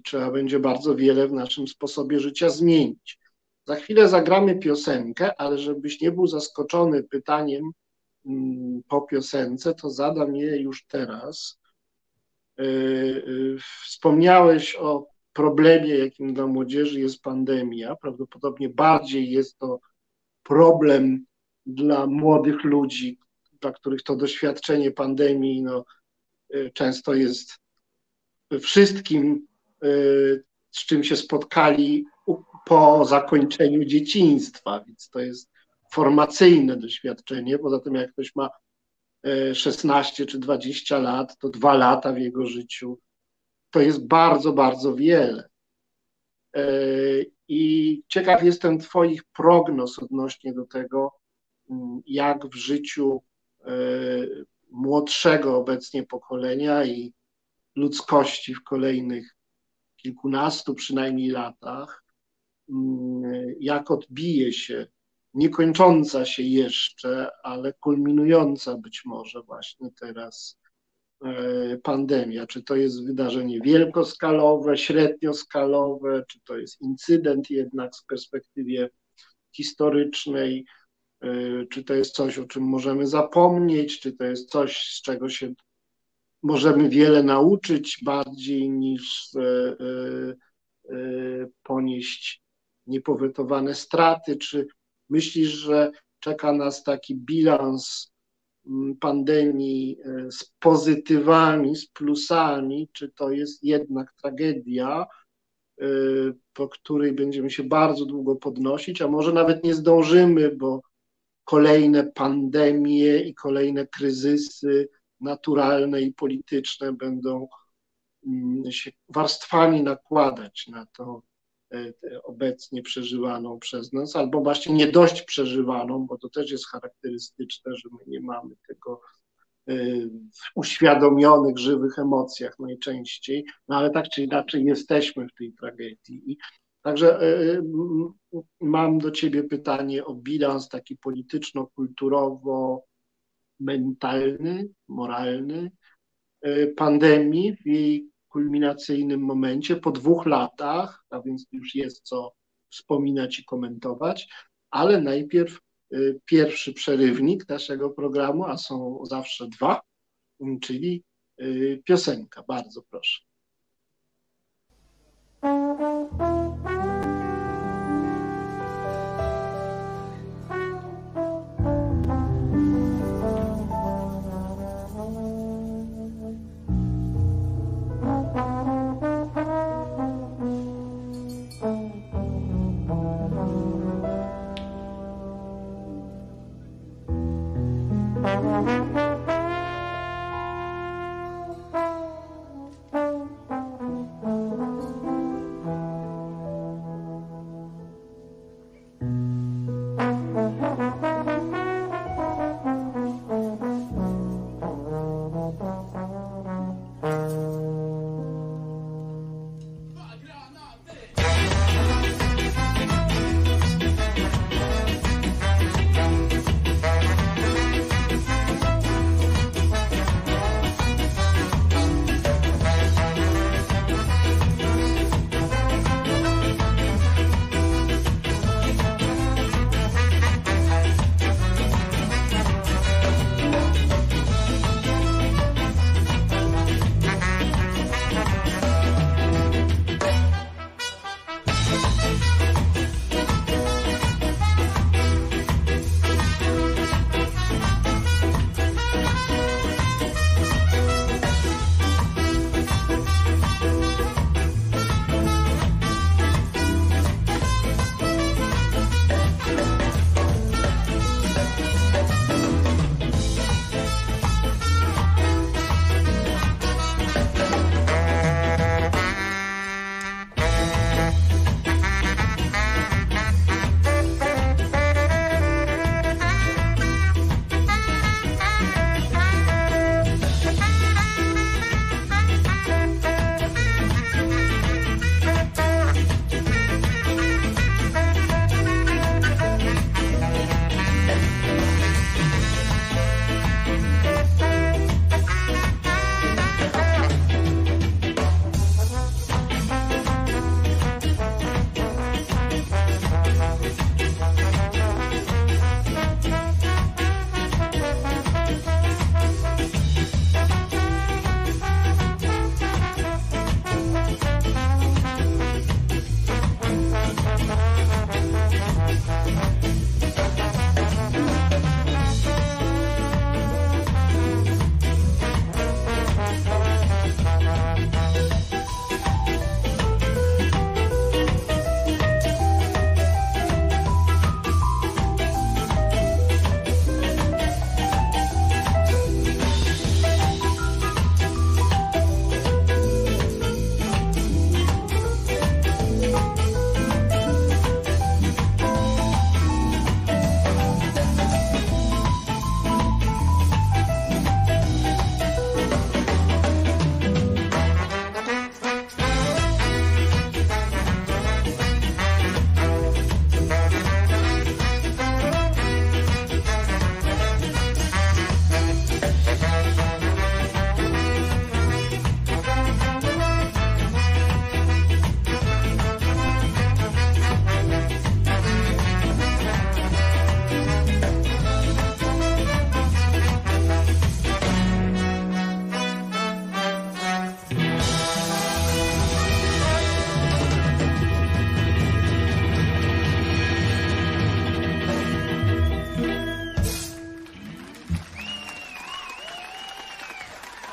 Trzeba będzie bardzo wiele w naszym sposobie życia zmienić. Za chwilę zagramy piosenkę, ale żebyś nie był zaskoczony pytaniem po piosence, to zadam je już teraz. Wspomniałeś o problemie, jakim dla młodzieży jest pandemia. Prawdopodobnie bardziej jest to problem dla młodych ludzi, dla których to doświadczenie pandemii często jest wszystkim, z czym się spotkali po zakończeniu dzieciństwa, więc to jest formacyjne doświadczenie. Poza tym jak ktoś ma 16 czy 20 lat, to 2 lata w jego życiu to jest bardzo, bardzo wiele. I ciekaw jestem Twoich prognoz odnośnie do tego, jak w życiu młodszego obecnie pokolenia i ludzkości w kolejnych kilkunastu przynajmniej latach, jak odbije się niekończąca się jeszcze, ale kulminująca być może właśnie teraz pandemia. Czy to jest wydarzenie wielkoskalowe, średnioskalowe, czy to jest incydent jednak w perspektywie historycznej, czy to jest coś, o czym możemy zapomnieć, czy to jest coś, z czego się możemy wiele nauczyć bardziej niż ponieść niepowetowane straty, czy myślisz, że czeka nas taki bilans pandemii z pozytywami, z plusami, czy to jest jednak tragedia, po której będziemy się bardzo długo podnosić, a może nawet nie zdążymy, bo kolejne pandemie i kolejne kryzysy naturalne i polityczne będą się warstwami nakładać na to obecnie przeżywaną przez nas, albo właśnie nie dość przeżywaną, bo to też jest charakterystyczne, że my nie mamy tego w uświadomionych, żywych emocjach najczęściej, ale tak czy inaczej jesteśmy w tej tragedii. Także mam do Ciebie pytanie o bilans taki polityczno-kulturowo-mentalny, moralny pandemii w jej kulminacyjnym momencie po 2 latach, a więc już jest co wspominać i komentować, ale najpierw pierwszy przerywnik naszego programu, a są zawsze 2, czyli piosenka. Bardzo proszę.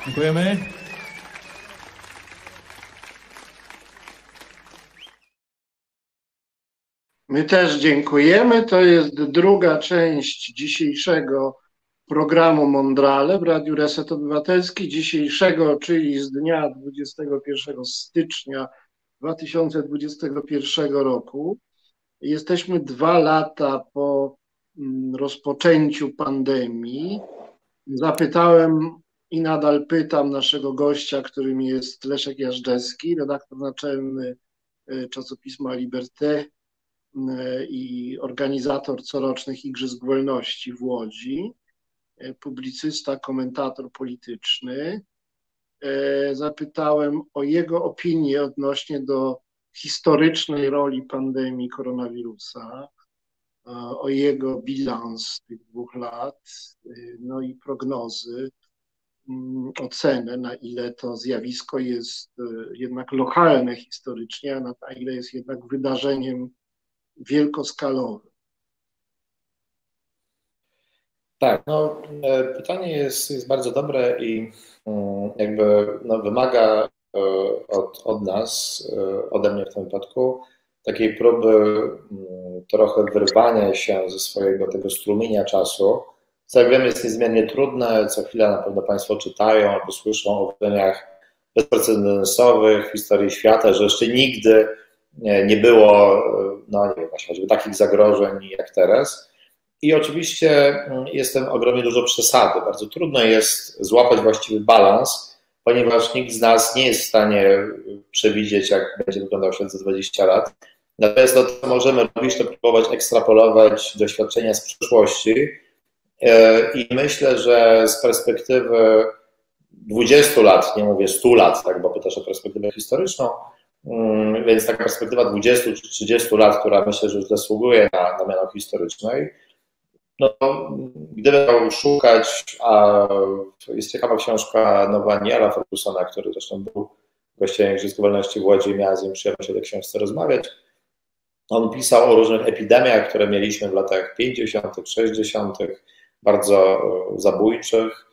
Dziękujemy. My też dziękujemy. To jest druga część dzisiejszego programu Mądrale w Radiu Reset Obywatelski. Dzisiejszego, czyli z dnia 21 stycznia 2021 roku. Jesteśmy 2 lata po rozpoczęciu pandemii. Zapytałem i nadal pytam naszego gościa, którym jest Leszek Jażdżewski, redaktor naczelny czasopisma Liberté i organizator corocznych Igrzysk Wolności w Łodzi, publicysta, komentator polityczny. Zapytałem o jego opinię odnośnie do historycznej roli pandemii koronawirusa, o jego bilans tych 2 lat, no i prognozy, ocenę, na ile to zjawisko jest jednak lokalne historycznie, a na ile jest jednak wydarzeniem wielkoskalowym. Tak, no pytanie jest bardzo dobre i jakby no, wymaga od nas, ode mnie w tym wypadku, takiej próby trochę wyrwania się ze swojego tego strumienia czasu. Co jak wiem, jest niezmiernie trudne, co chwila na pewno Państwo czytają albo słyszą o wydarzeniach bezprecedensowych w historii świata, że jeszcze nigdy nie było, no nie wiem, choćby takich zagrożeń jak teraz. I oczywiście jest tam ogromnie dużo przesady. Bardzo trudno jest złapać właściwy balans, ponieważ nikt z nas nie jest w stanie przewidzieć, jak będzie wyglądał świat za 20 lat. Natomiast to, co możemy robić, to próbować ekstrapolować doświadczenia z przeszłości. I myślę, że z perspektywy 20 lat, nie mówię 100 lat, tak, bo pytasz o perspektywę historyczną, więc taka perspektywa 20 czy 30 lat, która myślę, że już zasługuje na miano historycznej, no, gdybym miał szukać, a jest ciekawa książka nowa Niela Fergusona, który zresztą był gościem Igrzysk Wolności w Łodzi, miałem z nim przyjemność o tej książce rozmawiać. On pisał o różnych epidemiach, które mieliśmy w latach 50., 60., bardzo zabójczych.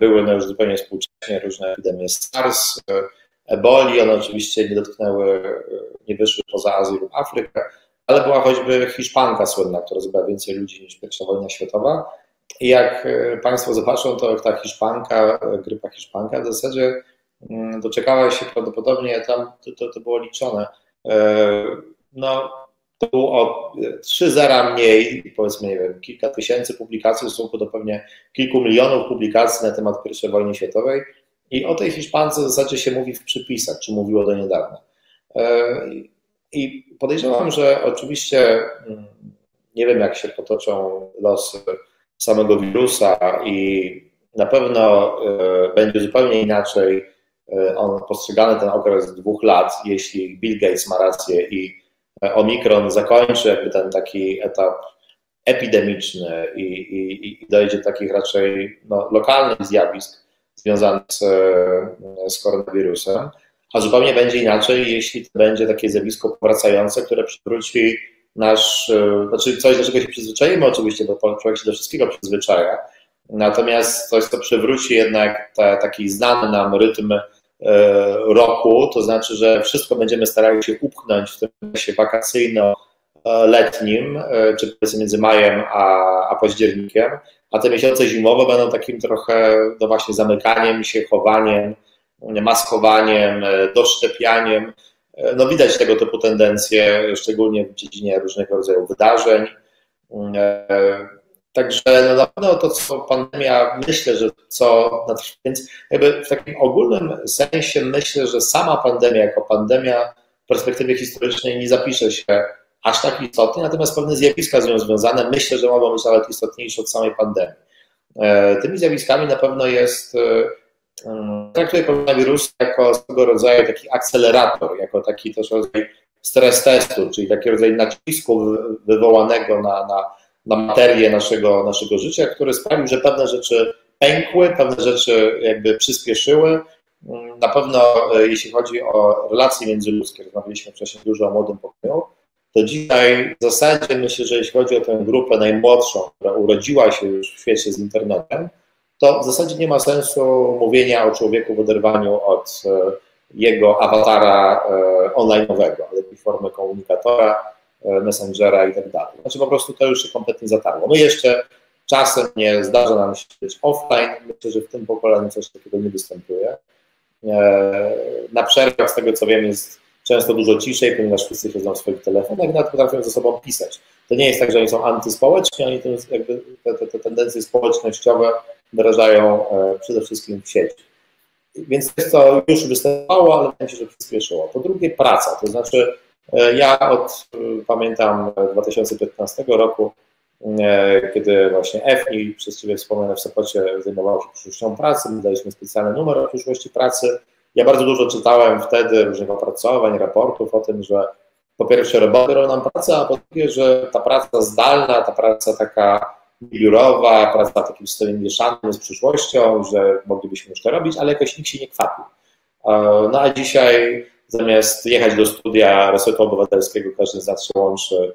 Były no już zupełnie współcześnie różne epidemie SARS, eboli, one oczywiście nie dotknęły, nie wyszły poza Azję lub Afrykę, ale była choćby Hiszpanka słynna, która zabiła więcej ludzi niż I wojna światowa. I jak Państwo zobaczą, to ta Hiszpanka, grypa Hiszpanka w zasadzie doczekała się prawdopodobnie, tam to było liczone, no to było o 3 zera mniej, powiedzmy, nie wiem, kilka tysięcy publikacji, w stosunku do pewnie kilku milionów publikacji na temat I wojny światowej. I o tej Hiszpance w zasadzie się mówi w przypisach, czy mówiło do niedawna. I podejrzewam, że oczywiście nie wiem, jak się potoczą losy samego wirusa i na pewno będzie zupełnie inaczej on postrzegany, ten okres 2 lat, jeśli Bill Gates ma rację i Omikron zakończy jakby ten taki etap epidemiczny i dojdzie do takich raczej no, lokalnych zjawisk związanych z koronawirusem, a zupełnie będzie inaczej, jeśli to będzie takie zjawisko powracające, które przywróci nasz, znaczy coś, do czego się przyzwyczajemy oczywiście, bo człowiek się do wszystkiego przyzwyczaja, natomiast coś, co przywróci jednak taki znany nam rytm roku, to znaczy, że wszystko będziemy starali się upchnąć w tym czasie wakacyjno-letnim, czy powiedzmy między majem a październikiem, a te miesiące zimowe będą takim trochę, no właśnie, zamykaniem się, chowaniem, maskowaniem, doszczepianiem. No widać tego typu tendencje, szczególnie w dziedzinie różnego rodzaju wydarzeń. Także no na pewno to, co pandemia, myślę, że więc jakby w takim ogólnym sensie myślę, że sama pandemia jako pandemia w perspektywie historycznej nie zapisze się aż tak istotnie, natomiast pewne zjawiska z nią związane myślę, że mogą być nawet istotniejsze od samej pandemii. Tymi zjawiskami na pewno jest, traktuję koronawirus jako swego rodzaju taki akcelerator, jako taki też rodzaj stres testu, czyli taki rodzaj nacisku wywołanego na materię naszego życia, który sprawił, że pewne rzeczy pękły, pewne rzeczy jakby przyspieszyły. Na pewno jeśli chodzi o relacje międzyludzkie, rozmawialiśmy wcześniej dużo o młodym pokoleniu, to dzisiaj w zasadzie myślę, że jeśli chodzi o tę grupę najmłodszą, która urodziła się już w świecie z internetem, to w zasadzie nie ma sensu mówienia o człowieku w oderwaniu od jego awatara online'owego, jakiejś formy komunikatora, messengera i tak dalej. Znaczy po prostu to już się kompletnie zatarło. My jeszcze czasem nie zdarza nam się być offline, myślę, że w tym pokoleniu coś takiego nie występuje. Na przerwach, z tego co wiem, jest często dużo ciszej, ponieważ wszyscy siedzą w swoich telefonach i nawet potrafią ze sobą pisać. To nie jest tak, że oni są antyspołeczni, oni jakby te tendencje społecznościowe wyrażają przede wszystkim w sieci. Więc jest to już występowało, ale wydaje mi się, że przyspieszyło. Po drugie praca, to znaczy ja od, pamiętam, 2015 roku, kiedy właśnie EFNI, przez ciebie wspomniane w Sopocie, zajmowało się przyszłością pracy, my daliśmy specjalny numer o przyszłości pracy. Ja bardzo dużo czytałem wtedy różnych opracowań, raportów o tym, że po pierwsze roboty robią nam pracę, a po drugie, że ta praca zdalna, ta praca taka biurowa, praca w takim systemie mieszanym z przyszłością, że moglibyśmy już to robić, ale jakoś nikt się nie kwapił. No a dzisiaj zamiast jechać do studia Resetu Obywatelskiego, każdy z nas się łączy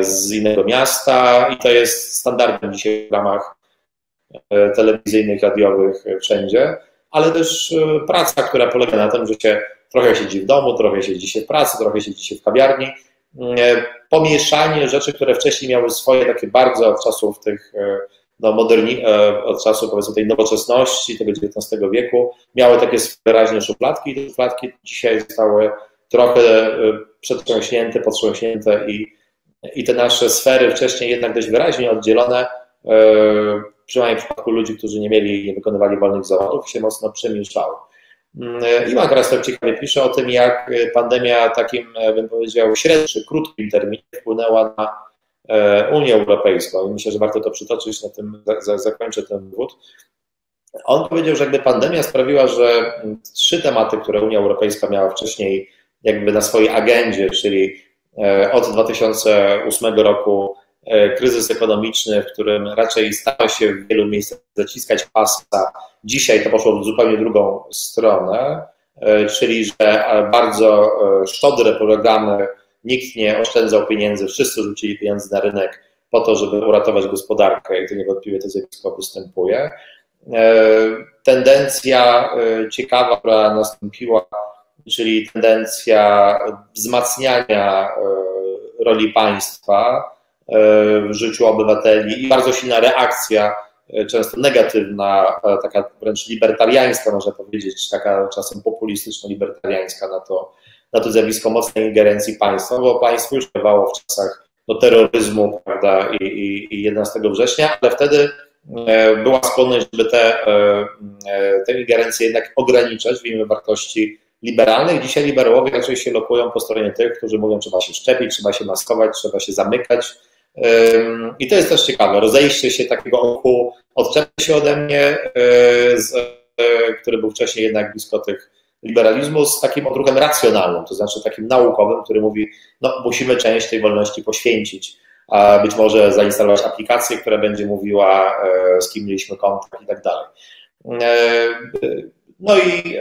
z innego miasta i to jest standardem dzisiaj w ramach telewizyjnych, radiowych, wszędzie, ale też praca, która polega na tym, że się trochę siedzi w domu, trochę siedzi się w pracy, trochę siedzi się w kawiarni. Pomieszanie rzeczy, które wcześniej miały swoje takie bardzo od czasów tych od czasu powiedzmy tej nowoczesności, tego XIX wieku, miały takie wyraźne szufladki i te szufladki dzisiaj zostały trochę przetrząśnięte, potrząśnięte i te nasze sfery wcześniej jednak dość wyraźnie oddzielone, przynajmniej w przypadku ludzi, którzy nie mieli, nie wykonywali wolnych zawodów, się mocno przemieszały. I Magda Krasnok ciekawie pisze o tym, jak pandemia takim, bym powiedział, średnim czy krótkim terminie wpłynęła na Unię Europejską. I myślę, że warto to przytoczyć, na tym zakończę ten wywód. On powiedział, że jakby pandemia sprawiła, że trzy tematy, które Unia Europejska miała wcześniej jakby na swojej agendzie, czyli od 2008 roku kryzys ekonomiczny, w którym raczej stało się w wielu miejscach zaciskać pasa. Dzisiaj to poszło w zupełnie drugą stronę, czyli że bardzo szczodre programy, nikt nie oszczędzał pieniędzy, wszyscy rzucili pieniądze na rynek po to, żeby uratować gospodarkę i to niewątpliwie to zjawisko występuje. Tendencja ciekawa, która nastąpiła, czyli tendencja wzmacniania roli państwa w życiu obywateli i bardzo silna reakcja, często negatywna, taka wręcz libertariańska, można powiedzieć, taka czasem populistyczno-libertariańska na to zjawisko mocnej ingerencji państwa, bo państwo już bywało w czasach terroryzmu, prawda, i 11 września, ale wtedy była skłonność, żeby te ingerencje jednak ograniczać w imię wartości liberalnych. Dzisiaj liberałowie raczej się lokują po stronie tych, którzy mówią, trzeba się szczepić, trzeba się maskować, trzeba się zamykać. I to jest też ciekawe, rozejście się takiego oku, odczepia się ode mnie, który był wcześniej jednak blisko tych liberalizmu, z takim odruchem racjonalnym, to znaczy takim naukowym, który mówi, no musimy część tej wolności poświęcić, a być może zainstalować aplikację, która będzie mówiła, z kim mieliśmy kontakt i tak dalej. No i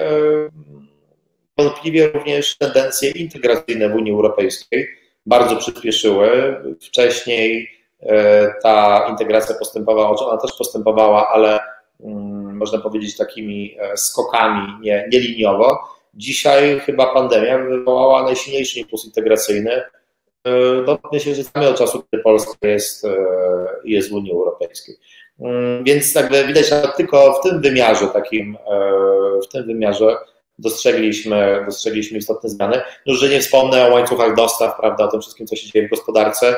wątpliwie również tendencje integracyjne w Unii Europejskiej bardzo przyspieszyły. Wcześniej ta integracja postępowała, ona też postępowała, ale można powiedzieć takimi skokami, nie liniowo. Dzisiaj chyba pandemia wywołała najsilniejszy impuls integracyjny. Dotknie się, że od czasu, kiedy Polska jest w Unii Europejskiej. Więc jakby widać, że tylko w tym wymiarze takim, w tym wymiarze dostrzegliśmy istotne zmiany. Już, że nie wspomnę o łańcuchach dostaw, prawda, o tym wszystkim, co się dzieje w gospodarce.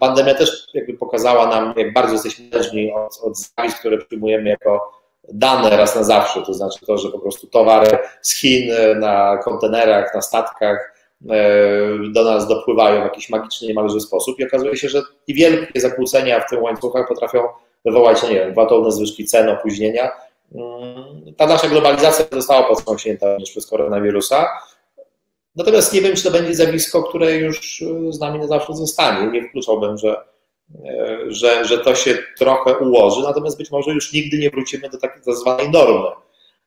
Pandemia też jakby pokazała nam, jak bardzo jesteśmy zależni od zjawisk, które przyjmujemy jako dane raz na zawsze, to znaczy to, że po prostu towary z Chin na kontenerach, na statkach do nas dopływają w jakiś magiczny niemalże sposób i okazuje się, że i wielkie zakłócenia w tym łańcuchach potrafią wywołać, nie wiem, gwałtowne zwyżki cen, opóźnienia. Ta nasza globalizacja została podciągnięta również przez koronawirusa. Natomiast nie wiem, czy to będzie zjawisko, które już z nami na zawsze zostanie. Nie wykluczałbym, że to się trochę ułoży, natomiast być może już nigdy nie wrócimy do takiej zwanej normy.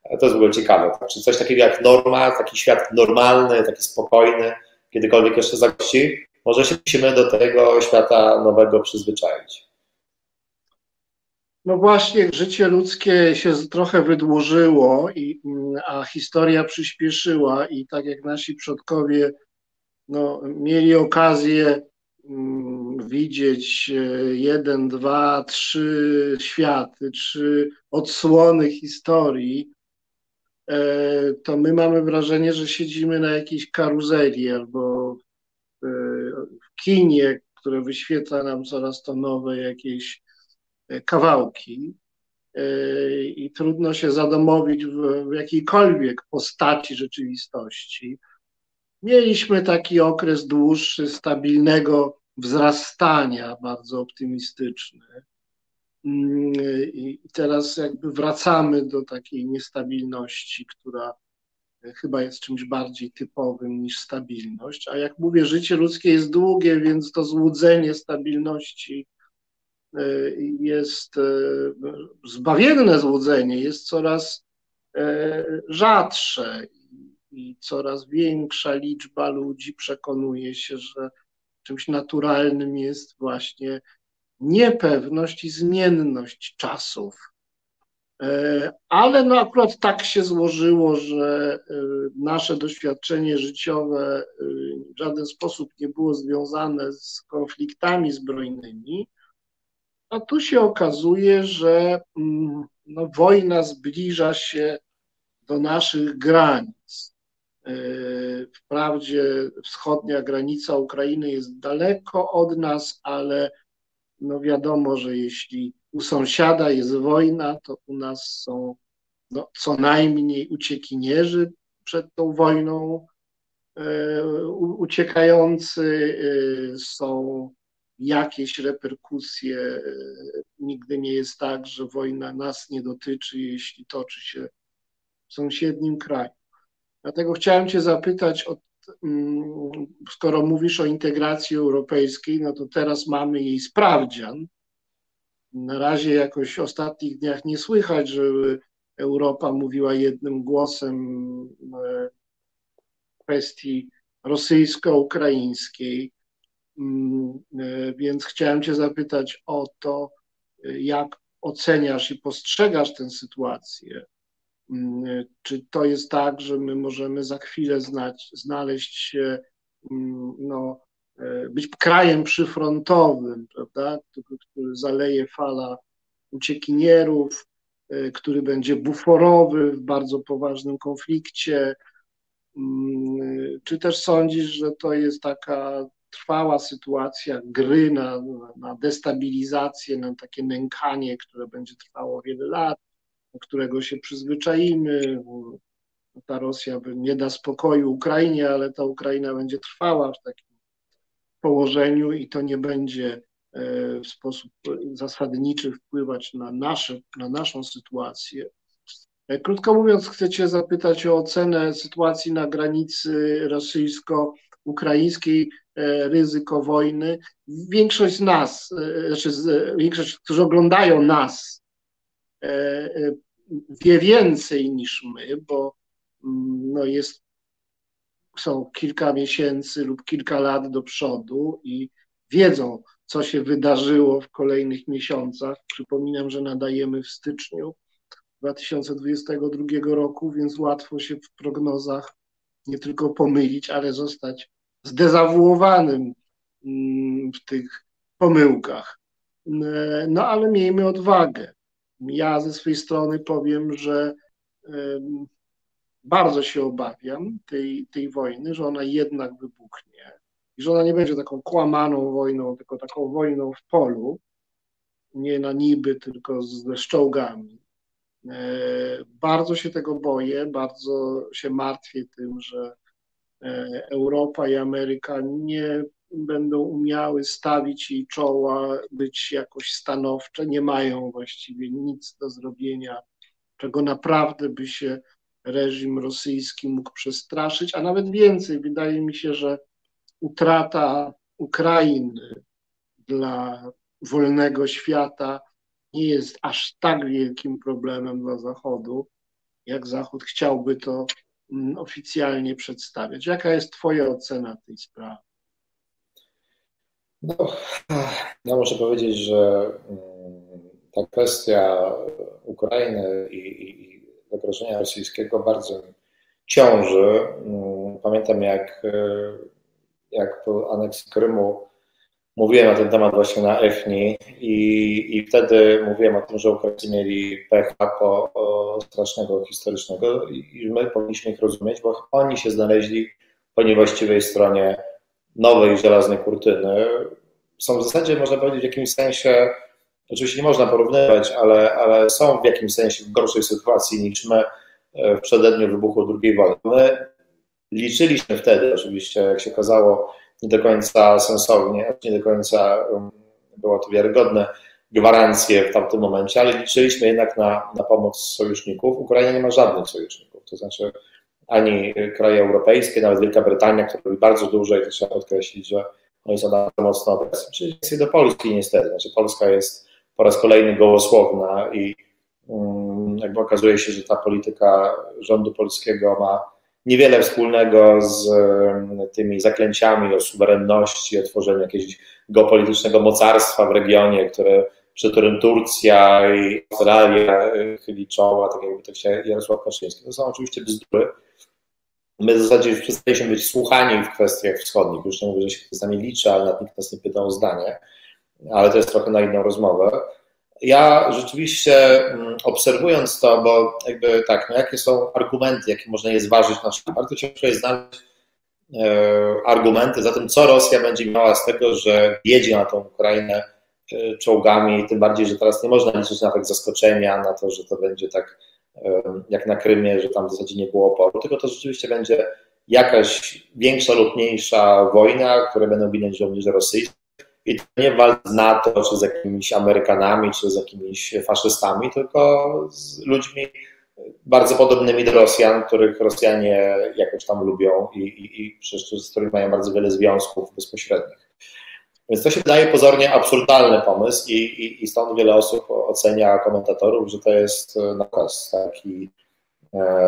To jest w ogóle ciekawe. Czy coś takiego jak norma, taki świat normalny, taki spokojny, kiedykolwiek jeszcze zagości, może się musimy do tego świata nowego przyzwyczaić. No właśnie, życie ludzkie się trochę wydłużyło, a historia przyspieszyła i tak jak nasi przodkowie mieli okazję widzieć 1, 2, 3 światy, 3 odsłony historii, to my mamy wrażenie, że siedzimy na jakiejś karuzeli albo w kinie, które wyświetla nam coraz to nowe jakieś kawałki i trudno się zadomowić w jakiejkolwiek postaci rzeczywistości. Mieliśmy taki okres dłuższy, stabilnego wzrastania, bardzo optymistyczny. I teraz jakby wracamy do takiej niestabilności, która chyba jest czymś bardziej typowym niż stabilność. A jak mówię, życie ludzkie jest długie, więc to złudzenie stabilności jest zbawienne złudzenie, jest coraz rzadsze i coraz większa liczba ludzi przekonuje się, że czymś naturalnym jest właśnie niepewność i zmienność czasów. Ale akurat tak się złożyło, że nasze doświadczenie życiowe w żaden sposób nie było związane z konfliktami zbrojnymi. A tu się okazuje, że wojna zbliża się do naszych granic. Wprawdzie wschodnia granica Ukrainy jest daleko od nas, ale wiadomo, że jeśli u sąsiada jest wojna, to u nas są co najmniej uciekinierzy przed tą wojną uciekający, są jakieś reperkusje. Nigdy nie jest tak, że wojna nas nie dotyczy, jeśli toczy się w sąsiednim kraju. Dlatego chciałem cię zapytać, skoro mówisz o integracji europejskiej, to teraz mamy jej sprawdzian. Na razie jakoś w ostatnich dniach nie słychać, żeby Europa mówiła jednym głosem w kwestii rosyjsko-ukraińskiej. Więc chciałem cię zapytać o to, jak oceniasz i postrzegasz tę sytuację. Czy to jest tak, że my możemy za chwilę znaleźć się, być krajem przyfrontowym, prawda, który zaleje fala uciekinierów, który będzie buforowy w bardzo poważnym konflikcie? Czy też sądzisz, że to jest taka trwała sytuacja gry na destabilizację, na takie nękanie, które będzie trwało wiele lat, do którego się przyzwyczaimy? Ta Rosja nie da spokoju Ukrainie, ale ta Ukraina będzie trwała w takim położeniu i to nie będzie w sposób zasadniczy wpływać na naszą sytuację. Krótko mówiąc, chcę cię zapytać o ocenę sytuacji na granicy rosyjsko-ukraińskiej, ryzyko wojny. Większość z nas, większość, którzy oglądają nas, wie więcej niż my, bo są kilka miesięcy lub kilka lat do przodu i wiedzą, co się wydarzyło w kolejnych miesiącach. Przypominam, że nadajemy w styczniu 2022 roku, więc łatwo się w prognozach nie tylko pomylić, ale zostać zdezawuowanym w tych pomyłkach. Ale miejmy odwagę. Ja ze swojej strony powiem, że bardzo się obawiam tej wojny, że ona jednak wybuchnie i że ona nie będzie taką kłamaną wojną, tylko taką wojną w polu, nie na niby, tylko ze czołgami. Bardzo się tego boję, bardzo się martwię tym, że Europa i Ameryka nie będą umiały stawić jej czoła, być jakoś stanowcze, nie mają właściwie nic do zrobienia, czego naprawdę by się reżim rosyjski mógł przestraszyć, a nawet więcej. Wydaje mi się, że utrata Ukrainy dla wolnego świata nie jest aż tak wielkim problemem dla Zachodu, jak Zachód chciałby to oficjalnie przedstawiać. Jaka jest twoja ocena tej sprawy? Ja muszę powiedzieć, że ta kwestia Ukrainy i zagrożenia rosyjskiego bardzo mi ciąży. Pamiętam, jak po aneksji Krymu mówiłem na ten temat właśnie na EFNI i wtedy mówiłem o tym, że Ukraińcy mieli pecha po strasznego historycznego i my powinniśmy ich rozumieć, bo oni się znaleźli po niewłaściwej stronie nowej żelaznej kurtyny. Są w zasadzie, można powiedzieć, w jakimś sensie, oczywiście nie można porównywać, ale są w jakimś sensie w gorszej sytuacji niż my w przededniu wybuchu II wojny. My liczyliśmy wtedy, oczywiście, jak się okazało, nie do końca sensownie, nie do końca było to wiarygodne gwarancje w tamtym momencie, ale liczyliśmy jednak na pomoc sojuszników. Ukraina nie ma żadnych sojuszników, to znaczy ani kraje europejskie, nawet Wielka Brytania, która robi bardzo dużo i to trzeba podkreślić, że oni są bardzo mocno obecni. Czyli jest do Polski niestety, znaczy Polska jest po raz kolejny gołosłowna i jakby okazuje się, że ta polityka rządu polskiego ma niewiele wspólnego z tymi zaklęciami o suwerenności, o tworzeniu jakiegoś geopolitycznego mocarstwa w regionie, przy którym Turcja i Australia chyli czoła, tak jakby to się Jarosław Kaczyński. To są oczywiście bzdury. My w zasadzie już przestaliśmy być słuchani w kwestiach wschodnich. Już nie mówię, że się z nami liczy, ale nikt nas nie pyta o zdanie. Ale to jest trochę na inną rozmowę. Ja rzeczywiście obserwując to, bo jakby tak, no jakie są argumenty, jakie można je zważyć na przykład. Bardzo ciężko jest znaleźć argumenty za tym, co Rosja będzie miała z tego, że jedzie na tą Ukrainę czołgami, tym bardziej, że teraz nie można liczyć na tak zaskoczenia, na to, że to będzie tak jak na Krymie, że tam w zasadzie nie było oporu, tylko to rzeczywiście będzie jakaś większa lub mniejsza wojna, które będą winąć żołnierze rosyjscy. I to nie walka z NATO, czy z jakimiś Amerykanami, czy z jakimiś faszystami, tylko z ludźmi bardzo podobnymi do Rosjan, których Rosjanie jakoś tam lubią i z których mają bardzo wiele związków bezpośrednich. Więc to się wydaje pozornie absurdalny pomysł i stąd wiele osób ocenia komentatorów, że to jest nakaz,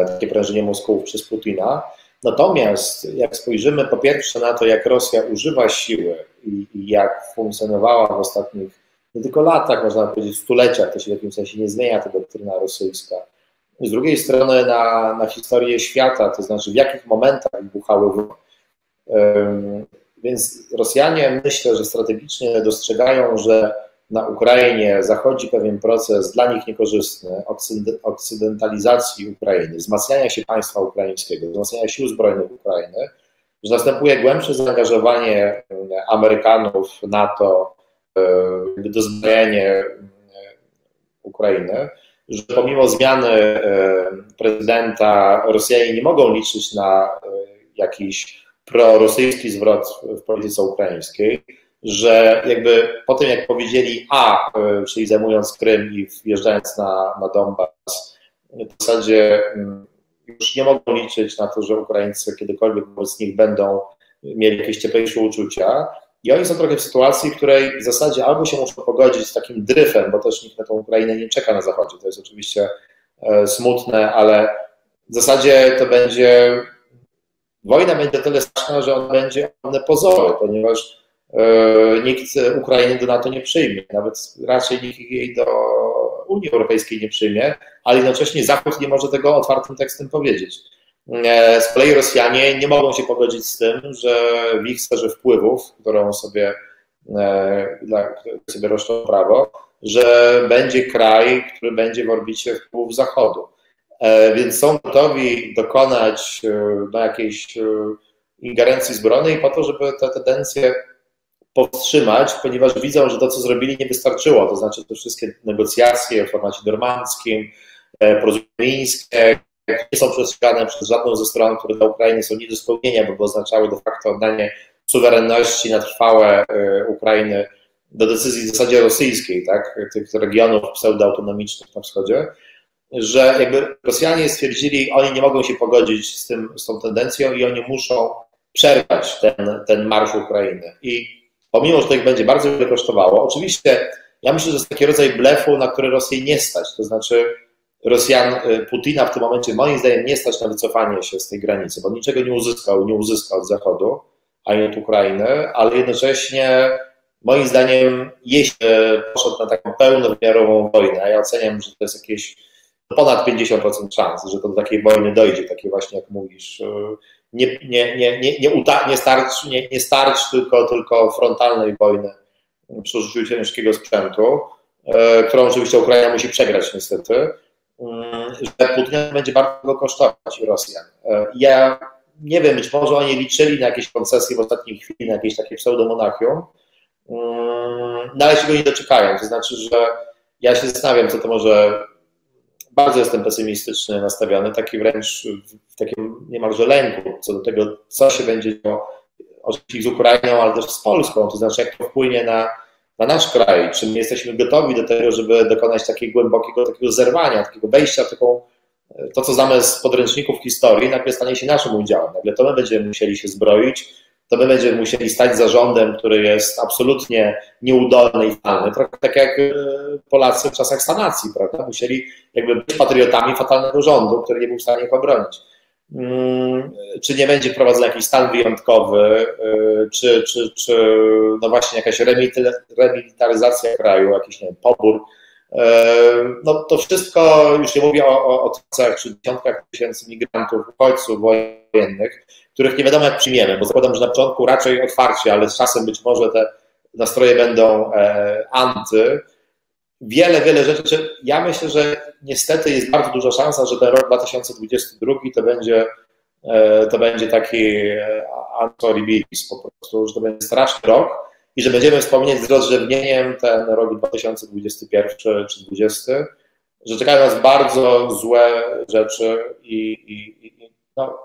takie prężenie mózgów przez Putina. Natomiast jak spojrzymy po pierwsze na to, jak Rosja używa siły i jak funkcjonowała w ostatnich, nie tylko latach, można powiedzieć stuleciach, to się w jakimś sensie nie zmienia ta doktryna rosyjska. Z drugiej strony na historię świata, to znaczy w jakich momentach wybuchały wojny. Więc Rosjanie myślę, że strategicznie dostrzegają, że na Ukrainie zachodzi pewien proces dla nich niekorzystny, okcydentalizacji Ukrainy, wzmacniania się państwa ukraińskiego, wzmacniania sił zbrojnych Ukrainy, że następuje głębsze zaangażowanie Amerykanów, NATO, do zbrojenia Ukrainy, że pomimo zmiany prezydenta Rosjanie nie mogą liczyć na jakiś prorosyjski zwrot w polityce ukraińskiej, że jakby po tym, jak powiedzieli A, czyli zajmując Krym i wjeżdżając na Donbas, w zasadzie już nie mogą liczyć na to, że Ukraińcy kiedykolwiek wobec nich będą mieli jakieś cieplejsze uczucia. I oni są trochę w sytuacji, w której w zasadzie albo się muszą pogodzić z takim dryfem, bo też nikt na tą Ukrainę nie czeka na zachodzie. To jest oczywiście smutne, ale w zasadzie to będzie... Wojna będzie tyle straszna, że ona będzie one pozory, ponieważ nikt Ukrainy do NATO nie przyjmie, nawet raczej nikt jej do Unii Europejskiej nie przyjmie, ale jednocześnie Zachód nie może tego otwartym tekstem powiedzieć. Z kolei Rosjanie nie mogą się pogodzić z tym, że w ich sferze wpływów, którą sobie roszczą prawo, że będzie kraj, który będzie w orbicie wpływów Zachodu. Więc są gotowi dokonać jakiejś ingerencji zbrojnej po to, żeby te tendencje powstrzymać, ponieważ widzą, że to, co zrobili, nie wystarczyło. To znaczy te wszystkie negocjacje w formacie normandzkim, porozumieńskie, nie są przestrzegane przez żadną ze stron, które dla Ukrainy są nie do spełnienia, bo by oznaczały de facto oddanie suwerenności na trwałe Ukrainy do decyzji w zasadzie rosyjskiej, tak? Tych regionów pseudoautonomicznych na wschodzie, że jakby Rosjanie stwierdzili, oni nie mogą się pogodzić z tą tendencją i oni muszą przerwać ten marsz Ukrainy. I pomimo, że to ich będzie bardzo wiele kosztowało, oczywiście ja myślę, że to jest taki rodzaj blefu, na który Rosję nie stać, to znaczy Putina w tym momencie moim zdaniem nie stać na wycofanie się z tej granicy, bo niczego nie uzyskał od Zachodu, ani od Ukrainy, ale jednocześnie Moim zdaniem, jeśli poszedł na taką pełnowymiarową wojnę, a ja oceniam, że to jest jakieś ponad 50% szans, że to do takiej wojny dojdzie, takie właśnie jak mówisz, nie starcz, tylko frontalnej wojny przy użyciu ciężkiego sprzętu, którą oczywiście Ukraina musi przegrać niestety, że Putin będzie bardzo kosztować Rosjan. Ja nie wiem, być może oni liczyli na jakieś koncesje w ostatniej chwili, na jakieś takie pseudomonachium, no ale się go nie doczekają. To znaczy, że ja się zastanawiam, co to może... Bardzo jestem pesymistyczny, nastawiony, taki wręcz w takim niemalże lęku co do tego, co się będzie działo oczywiście z Ukrainą, ale też z Polską, to znaczy jak to wpłynie na nasz kraj, czy my jesteśmy gotowi do tego, żeby dokonać takiego głębokiego takiego zerwania, takiego wejścia w taką, to co znamy z podręczników historii, nagle stanie się naszym udziałem, nagle to my będziemy musieli się zbroić, to my będziemy musieli stać za rządem, który jest absolutnie nieudolny i fatalny, trochę tak jak Polacy w czasach sanacji, prawda? Musieli jakby być patriotami fatalnego rządu, który nie był w stanie ich obronić. Czy nie będzie prowadzony jakiś stan wyjątkowy, czy no właśnie jakaś remilitaryzacja kraju, jakiś nie wiem, pobór. No to wszystko, już nie mówię o tysiącach czy dziesiątkach tysięcy migrantów, uchodźców wojennych, których nie wiadomo jak przyjmiemy, bo zakładam, że na początku raczej otwarcie, ale z czasem być może te nastroje będą anty. Wiele rzeczy. Ja myślę, że niestety jest bardzo duża szansa, że ten rok 2022 to będzie taki antoribilis po prostu, że to będzie straszny rok i że będziemy wspomnieć z rozrzewnieniem ten rok 2021 czy 2020, że czekają nas bardzo złe rzeczy i no,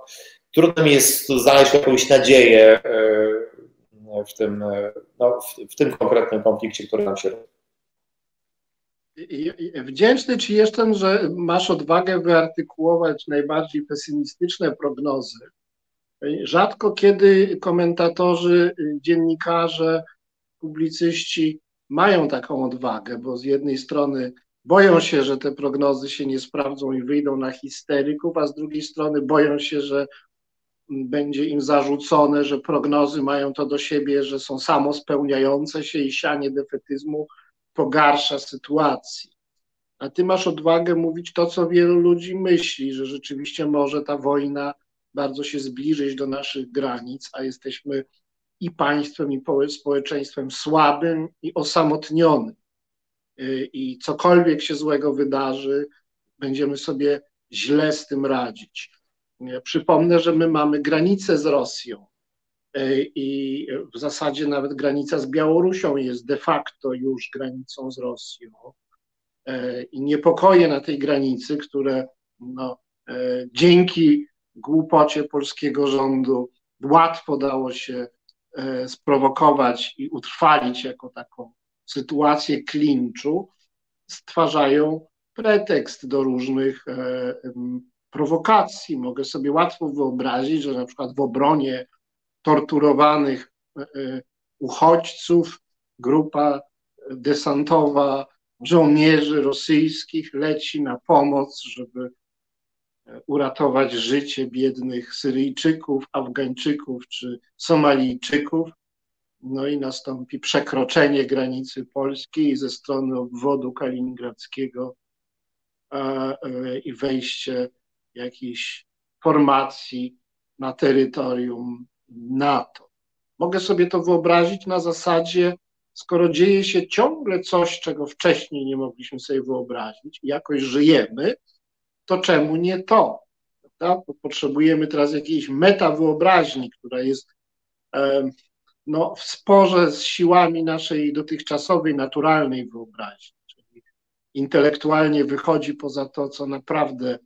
trudno mi jest tu znaleźć jakąś nadzieję w tym konkretnym konflikcie, który nam się robi. Wdzięczny Ci jestem, że masz odwagę wyartykułować najbardziej pesymistyczne prognozy. Rzadko kiedy komentatorzy, dziennikarze, publicyści mają taką odwagę, bo z jednej strony boją się, że te prognozy się nie sprawdzą i wyjdą na histeryków, a z drugiej strony boją się, że będzie im zarzucone, że prognozy mają to do siebie, że są samospełniające się i sianie defetyzmu pogarsza sytuację. A ty masz odwagę mówić to, co wielu ludzi myśli, że rzeczywiście może ta wojna bardzo się zbliżyć do naszych granic, a jesteśmy i państwem, i społeczeństwem słabym i osamotnionym. I cokolwiek się złego wydarzy, będziemy sobie źle z tym radzić. Przypomnę, że my mamy granicę z Rosją i w zasadzie nawet granica z Białorusią jest de facto już granicą z Rosją. I niepokoje na tej granicy, które no, dzięki głupocie polskiego rządu łatwo dało się sprowokować i utrwalić jako taką sytuację klinczu, stwarzają pretekst do różnych prowokacji. Mogę sobie łatwo wyobrazić, że na przykład w obronie torturowanych uchodźców grupa desantowa żołnierzy rosyjskich leci na pomoc, żeby uratować życie biednych Syryjczyków, Afgańczyków czy Somalijczyków. No i nastąpi przekroczenie granicy polskiej ze strony obwodu kaliningradzkiego i wejście jakiejś formacji na terytorium NATO. Mogę sobie to wyobrazić na zasadzie, skoro dzieje się ciągle coś, czego wcześniej nie mogliśmy sobie wyobrazić i jakoś żyjemy, to czemu nie to? Prawda? Potrzebujemy teraz jakiejś metawyobraźni, która jest no, w sporze z siłami naszej dotychczasowej, naturalnej wyobraźni. Czyli intelektualnie wychodzi poza to, co naprawdę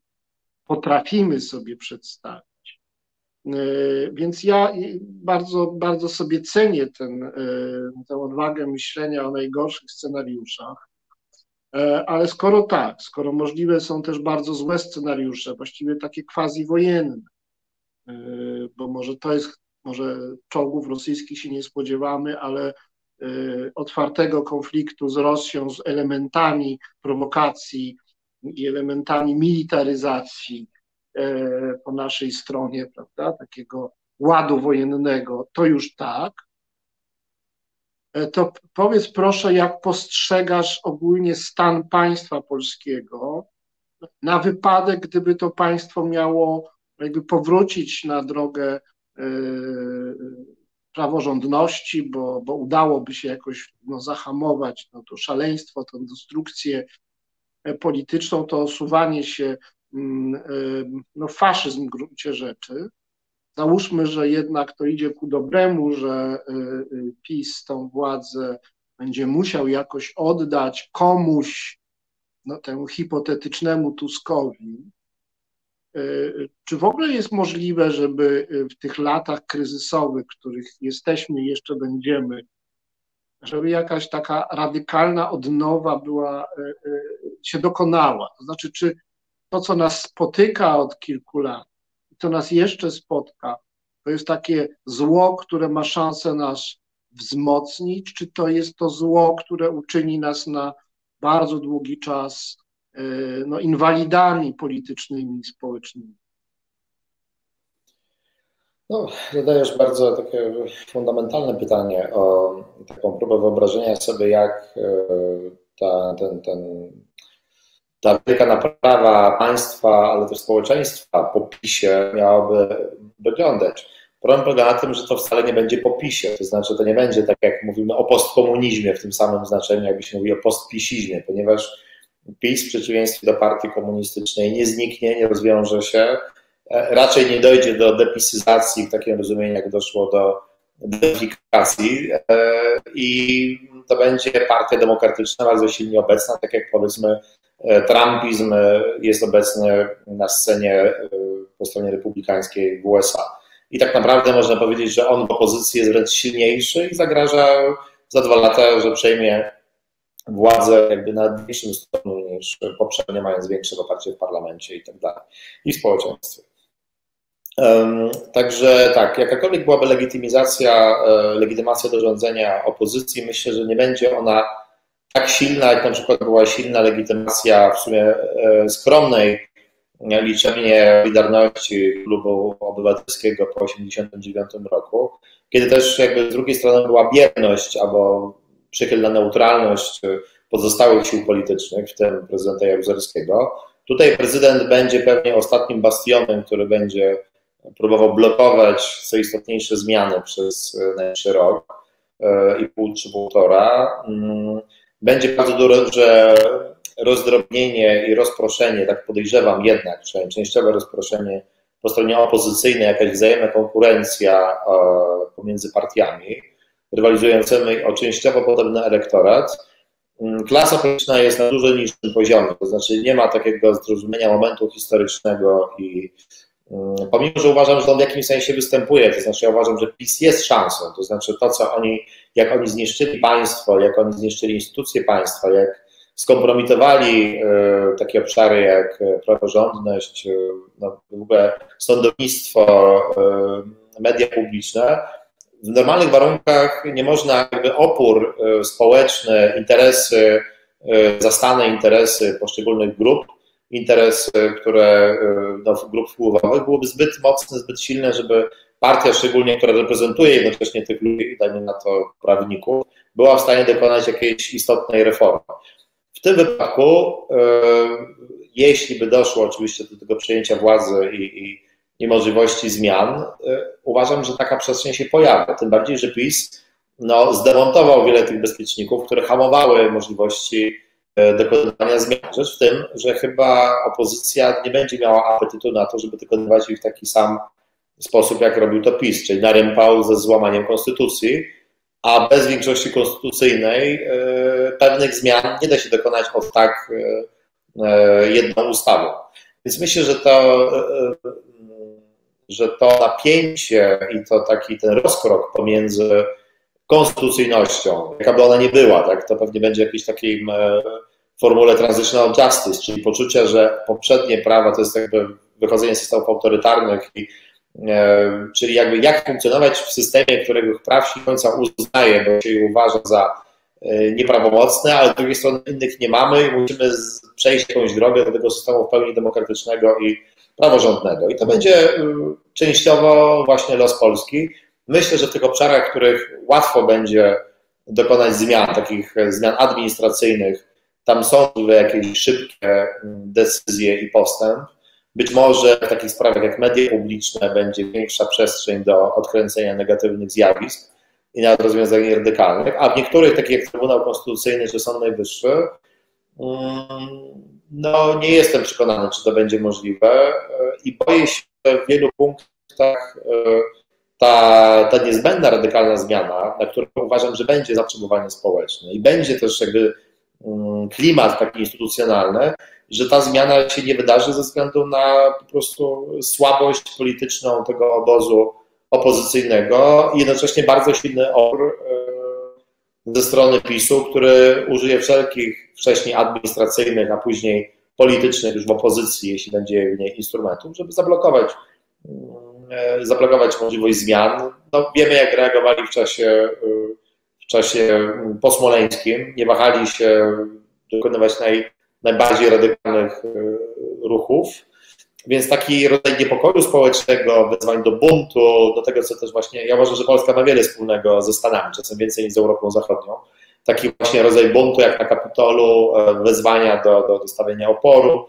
potrafimy sobie przedstawić. Więc ja bardzo, bardzo sobie cenię tę odwagę myślenia o najgorszych scenariuszach, ale skoro możliwe są też bardzo złe scenariusze, właściwie takie quasi-wojenne, bo może czołgów rosyjskich się nie spodziewamy, ale otwartego konfliktu z Rosją, z elementami prowokacji i elementami militaryzacji po naszej stronie, prawda, takiego ładu wojennego, to już tak. to powiedz proszę, jak postrzegasz ogólnie stan państwa polskiego na wypadek, gdyby to państwo miało jakby powrócić na drogę praworządności, bo udałoby się jakoś zahamować to szaleństwo, tę destrukcję polityczną, to osuwanie się faszyzm w gruncie rzeczy. Załóżmy, że jednak to idzie ku dobremu, że PiS tą władzę będzie musiał jakoś oddać komuś, temu hipotetycznemu Tuskowi. Czy w ogóle jest możliwe, żeby w tych latach kryzysowych, w których jesteśmy i jeszcze będziemy, żeby jakaś taka radykalna odnowa była, się dokonała? To znaczy, czy to, co nas spotyka od kilku lat, co nas jeszcze spotka, to jest takie zło, które ma szansę nas wzmocnić, czy to jest to zło, które uczyni nas na bardzo długi czas inwalidami politycznymi i społecznymi? Zadajesz bardzo takie fundamentalne pytanie o taką próbę wyobrażenia sobie, jak ta wielka naprawa państwa, ale też społeczeństwa po PiS-ie miałaby wyglądać. Problem polega na tym, że to wcale nie będzie po PiS-ie, to znaczy to nie będzie tak, jak mówimy o postkomunizmie w tym samym znaczeniu, jakby się mówi o postpisizmie, ponieważ PiS w przeciwieństwie do partii komunistycznej nie zniknie, nie rozwiąże się, raczej nie dojdzie do depisyzacji w takim rozumieniu, jak doszło do deifikacji i to będzie partia demokratyczna bardzo silnie obecna, tak jak powiedzmy trumpizm jest obecny na scenie po stronie republikańskiej w USA. I tak naprawdę można powiedzieć, że on w opozycji jest wręcz silniejszy i zagraża za 2 lata, że przejmie władzę jakby na większym stopniu niż poprzednio, mając większe poparcie w parlamencie i tak dalej, i w społeczeństwie. Także tak, jakakolwiek byłaby legitymacja do rządzenia opozycji, myślę, że nie będzie ona tak silna, jak na przykład była silna legitymacja w sumie skromnej liczebnie Solidarności Klubu Obywatelskiego po 1989 roku, kiedy też jakby z drugiej strony była bierność albo przychylna neutralność pozostałych sił politycznych, w tym prezydenta Jaruzelskiego. Tutaj prezydent będzie pewnie ostatnim bastionem, który będzie próbował blokować co istotniejsze zmiany przez najbliższy rok i pół czy półtora. Będzie bardzo duże rozdrobnienie i rozproszenie, tak podejrzewam jednak, przynajmniej częściowe rozproszenie po stronie opozycyjnej, jakaś wzajemna konkurencja pomiędzy partiami rywalizującymi o częściowo podobny elektorat. Klasa polityczna jest na dużo niższym poziomie, to znaczy nie ma takiego zrozumienia momentu historycznego i pomimo, że uważam, że on w jakimś sensie występuje, to znaczy ja uważam, że PiS jest szansą, to znaczy to, jak oni zniszczyli państwo, jak oni zniszczyli instytucje państwa, jak skompromitowali takie obszary jak praworządność, w ogóle sądownictwo, media publiczne, w normalnych warunkach nie można jakby opór społeczny, interesy, zastane interesy poszczególnych grup, interesy, które grup wpływowych byłoby zbyt mocne, zbyt silne, żeby partia szczególnie, która reprezentuje jednocześnie tych ludzi, dajmy na to prawników, była w stanie dokonać jakiejś istotnej reformy. W tym wypadku, jeśli by doszło oczywiście do tego przejęcia władzy i możliwości zmian, uważam, że taka przestrzeń się pojawia, tym bardziej, że PiS zdemontował wiele tych bezpieczników, które hamowały możliwości dokonywania zmian. Rzecz w tym, że chyba opozycja nie będzie miała apetytu na to, żeby dokonywać ich w taki sam sposób, jak robił to PiS, czyli na rympał ze złamaniem konstytucji, a bez większości konstytucyjnej pewnych zmian nie da się dokonać od tak jedną ustawą. Więc myślę, że to napięcie i to taki ten rozkrok pomiędzy konstytucyjnością, jakaby ona nie była, tak, to pewnie będzie jakiejś takiej formule transitional justice, czyli poczucia, że poprzednie prawa to jest jakby wychodzenie z systemów autorytarnych, czyli jakby jak funkcjonować w systemie, którego praw się do końca uznaje, bo się je uważa za nieprawomocne, ale z drugiej strony innych nie mamy i musimy przejść jakąś drogę do tego systemu w pełni demokratycznego i praworządnego. I to będzie częściowo właśnie los Polski. Myślę, że w tych obszarach, w których łatwo będzie dokonać zmian, takich zmian administracyjnych. Tam są jakieś szybkie decyzje i postęp. Być może w takich sprawach jak media publiczne będzie większa przestrzeń do odkręcenia negatywnych zjawisk i nawet rozwiązań radykalnych, a w niektórych, takich jak Trybunał Konstytucyjny czy Sąd Najwyższy, no nie jestem przekonany, czy to będzie możliwe i boję się, że w wielu punktach ta niezbędna radykalna zmiana, na którą uważam, że będzie zapotrzebowanie społeczne i będzie też jakby klimat taki instytucjonalny, że ta zmiana się nie wydarzy ze względu na po prostu słabość polityczną tego obozu opozycyjnego i jednocześnie bardzo silny opór ze strony PiS-u, który użyje wszelkich wcześniej administracyjnych, a później politycznych już w opozycji, jeśli będzie w niej instrumentów, żeby zablokować możliwość zmian. No, wiemy, jak reagowali w czasie posmoleńskim, nie wahali się dokonywać najbardziej radykalnych ruchów, więc taki rodzaj niepokoju społecznego, wezwań do buntu, do tego, co też właśnie, ja uważam, że Polska ma wiele wspólnego ze Stanami, czasem więcej niż z Europą Zachodnią, taki właśnie rodzaj buntu jak na Kapitolu, wezwania do stawienia oporu.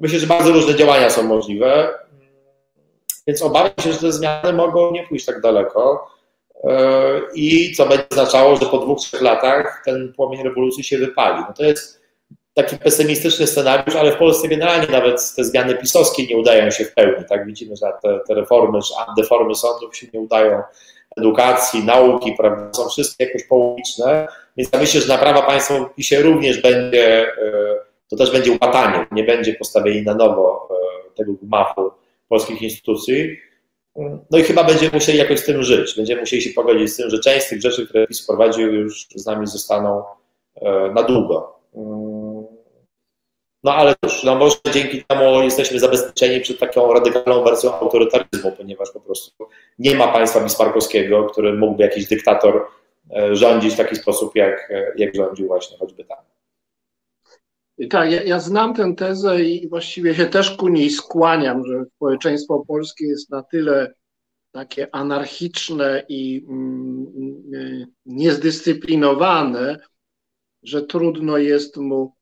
Myślę, że bardzo różne działania są możliwe, więc obawiam się, że te zmiany mogą nie pójść tak daleko i co będzie oznaczało, że po 2-3 latach ten płomień rewolucji się wypali. No to jest taki pesymistyczny scenariusz, ale w Polsce generalnie nawet te zmiany pisowskie nie udają się w pełni. Tak? Widzimy, że te reformy, czy antyreformy sądów się nie udają, edukacji, nauki, prawda? Są wszystkie jakoś połowiczne, więc ja myślę, że naprawa państwa w PiS-ie również będzie, to też będzie łatanie, nie będzie postawienie na nowo tego gmachu polskich instytucji. No i chyba będziemy musieli jakoś z tym żyć, będziemy musieli się pogodzić z tym, że część z tych rzeczy, które PiS wprowadził, już z nami zostaną na długo. No ale cóż, no może dzięki temu jesteśmy zabezpieczeni przed taką radykalną wersją autorytaryzmu, ponieważ po prostu nie ma państwa bismarckowskiego, który mógłby jakiś dyktator rządzić w taki sposób, jak rządził właśnie choćby tam. Tak, ja znam tę tezę i właściwie się też ku niej skłaniam, że społeczeństwo polskie jest na tyle takie anarchiczne i niezdyscyplinowane, że trudno jest mu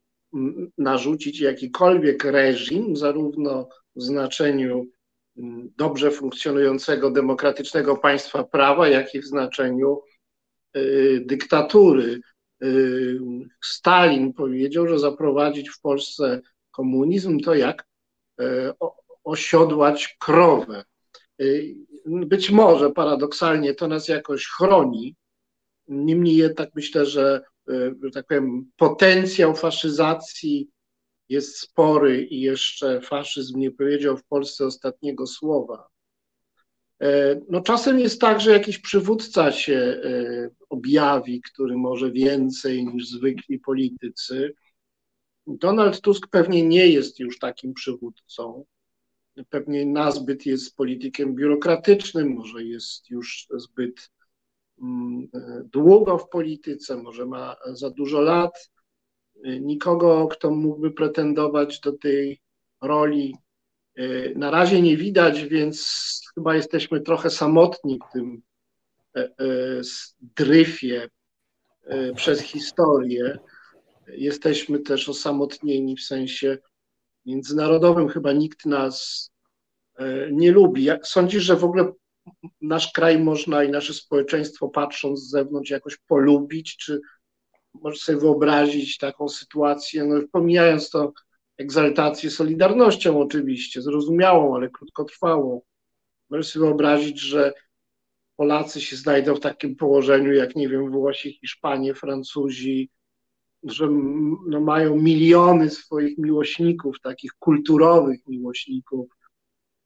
narzucić jakikolwiek reżim, zarówno w znaczeniu dobrze funkcjonującego demokratycznego państwa prawa, jak i w znaczeniu dyktatury. Stalin powiedział, że zaprowadzić w Polsce komunizm to jak osiodłać krowę. Być może paradoksalnie to nas jakoś chroni, niemniej jednak myślę, że tak powiem, potencjał faszyzacji jest spory i jeszcze faszyzm nie powiedział w Polsce ostatniego słowa. No czasem jest tak, że jakiś przywódca się objawi, który może więcej niż zwykli politycy. Donald Tusk pewnie nie jest już takim przywódcą. Pewnie nazbyt jest politykiem biurokratycznym, może jest już zbyt długo w polityce, może ma za dużo lat. Nikogo, kto mógłby pretendować do tej roli, na razie nie widać, więc chyba jesteśmy trochę samotni w tym dryfie przez historię. Jesteśmy też osamotnieni w sensie międzynarodowym. Chyba nikt nas nie lubi. Sądzisz, że w ogóle nasz kraj można i nasze społeczeństwo, patrząc z zewnątrz, jakoś polubić, czy możesz sobie wyobrazić taką sytuację, no pomijając to egzaltację solidarnością oczywiście, zrozumiałą, ale krótkotrwałą, możesz sobie wyobrazić, że Polacy się znajdą w takim położeniu, jak nie wiem, Włosi, Hiszpanie, Francuzi, że no, mają miliony swoich miłośników, takich kulturowych miłośników,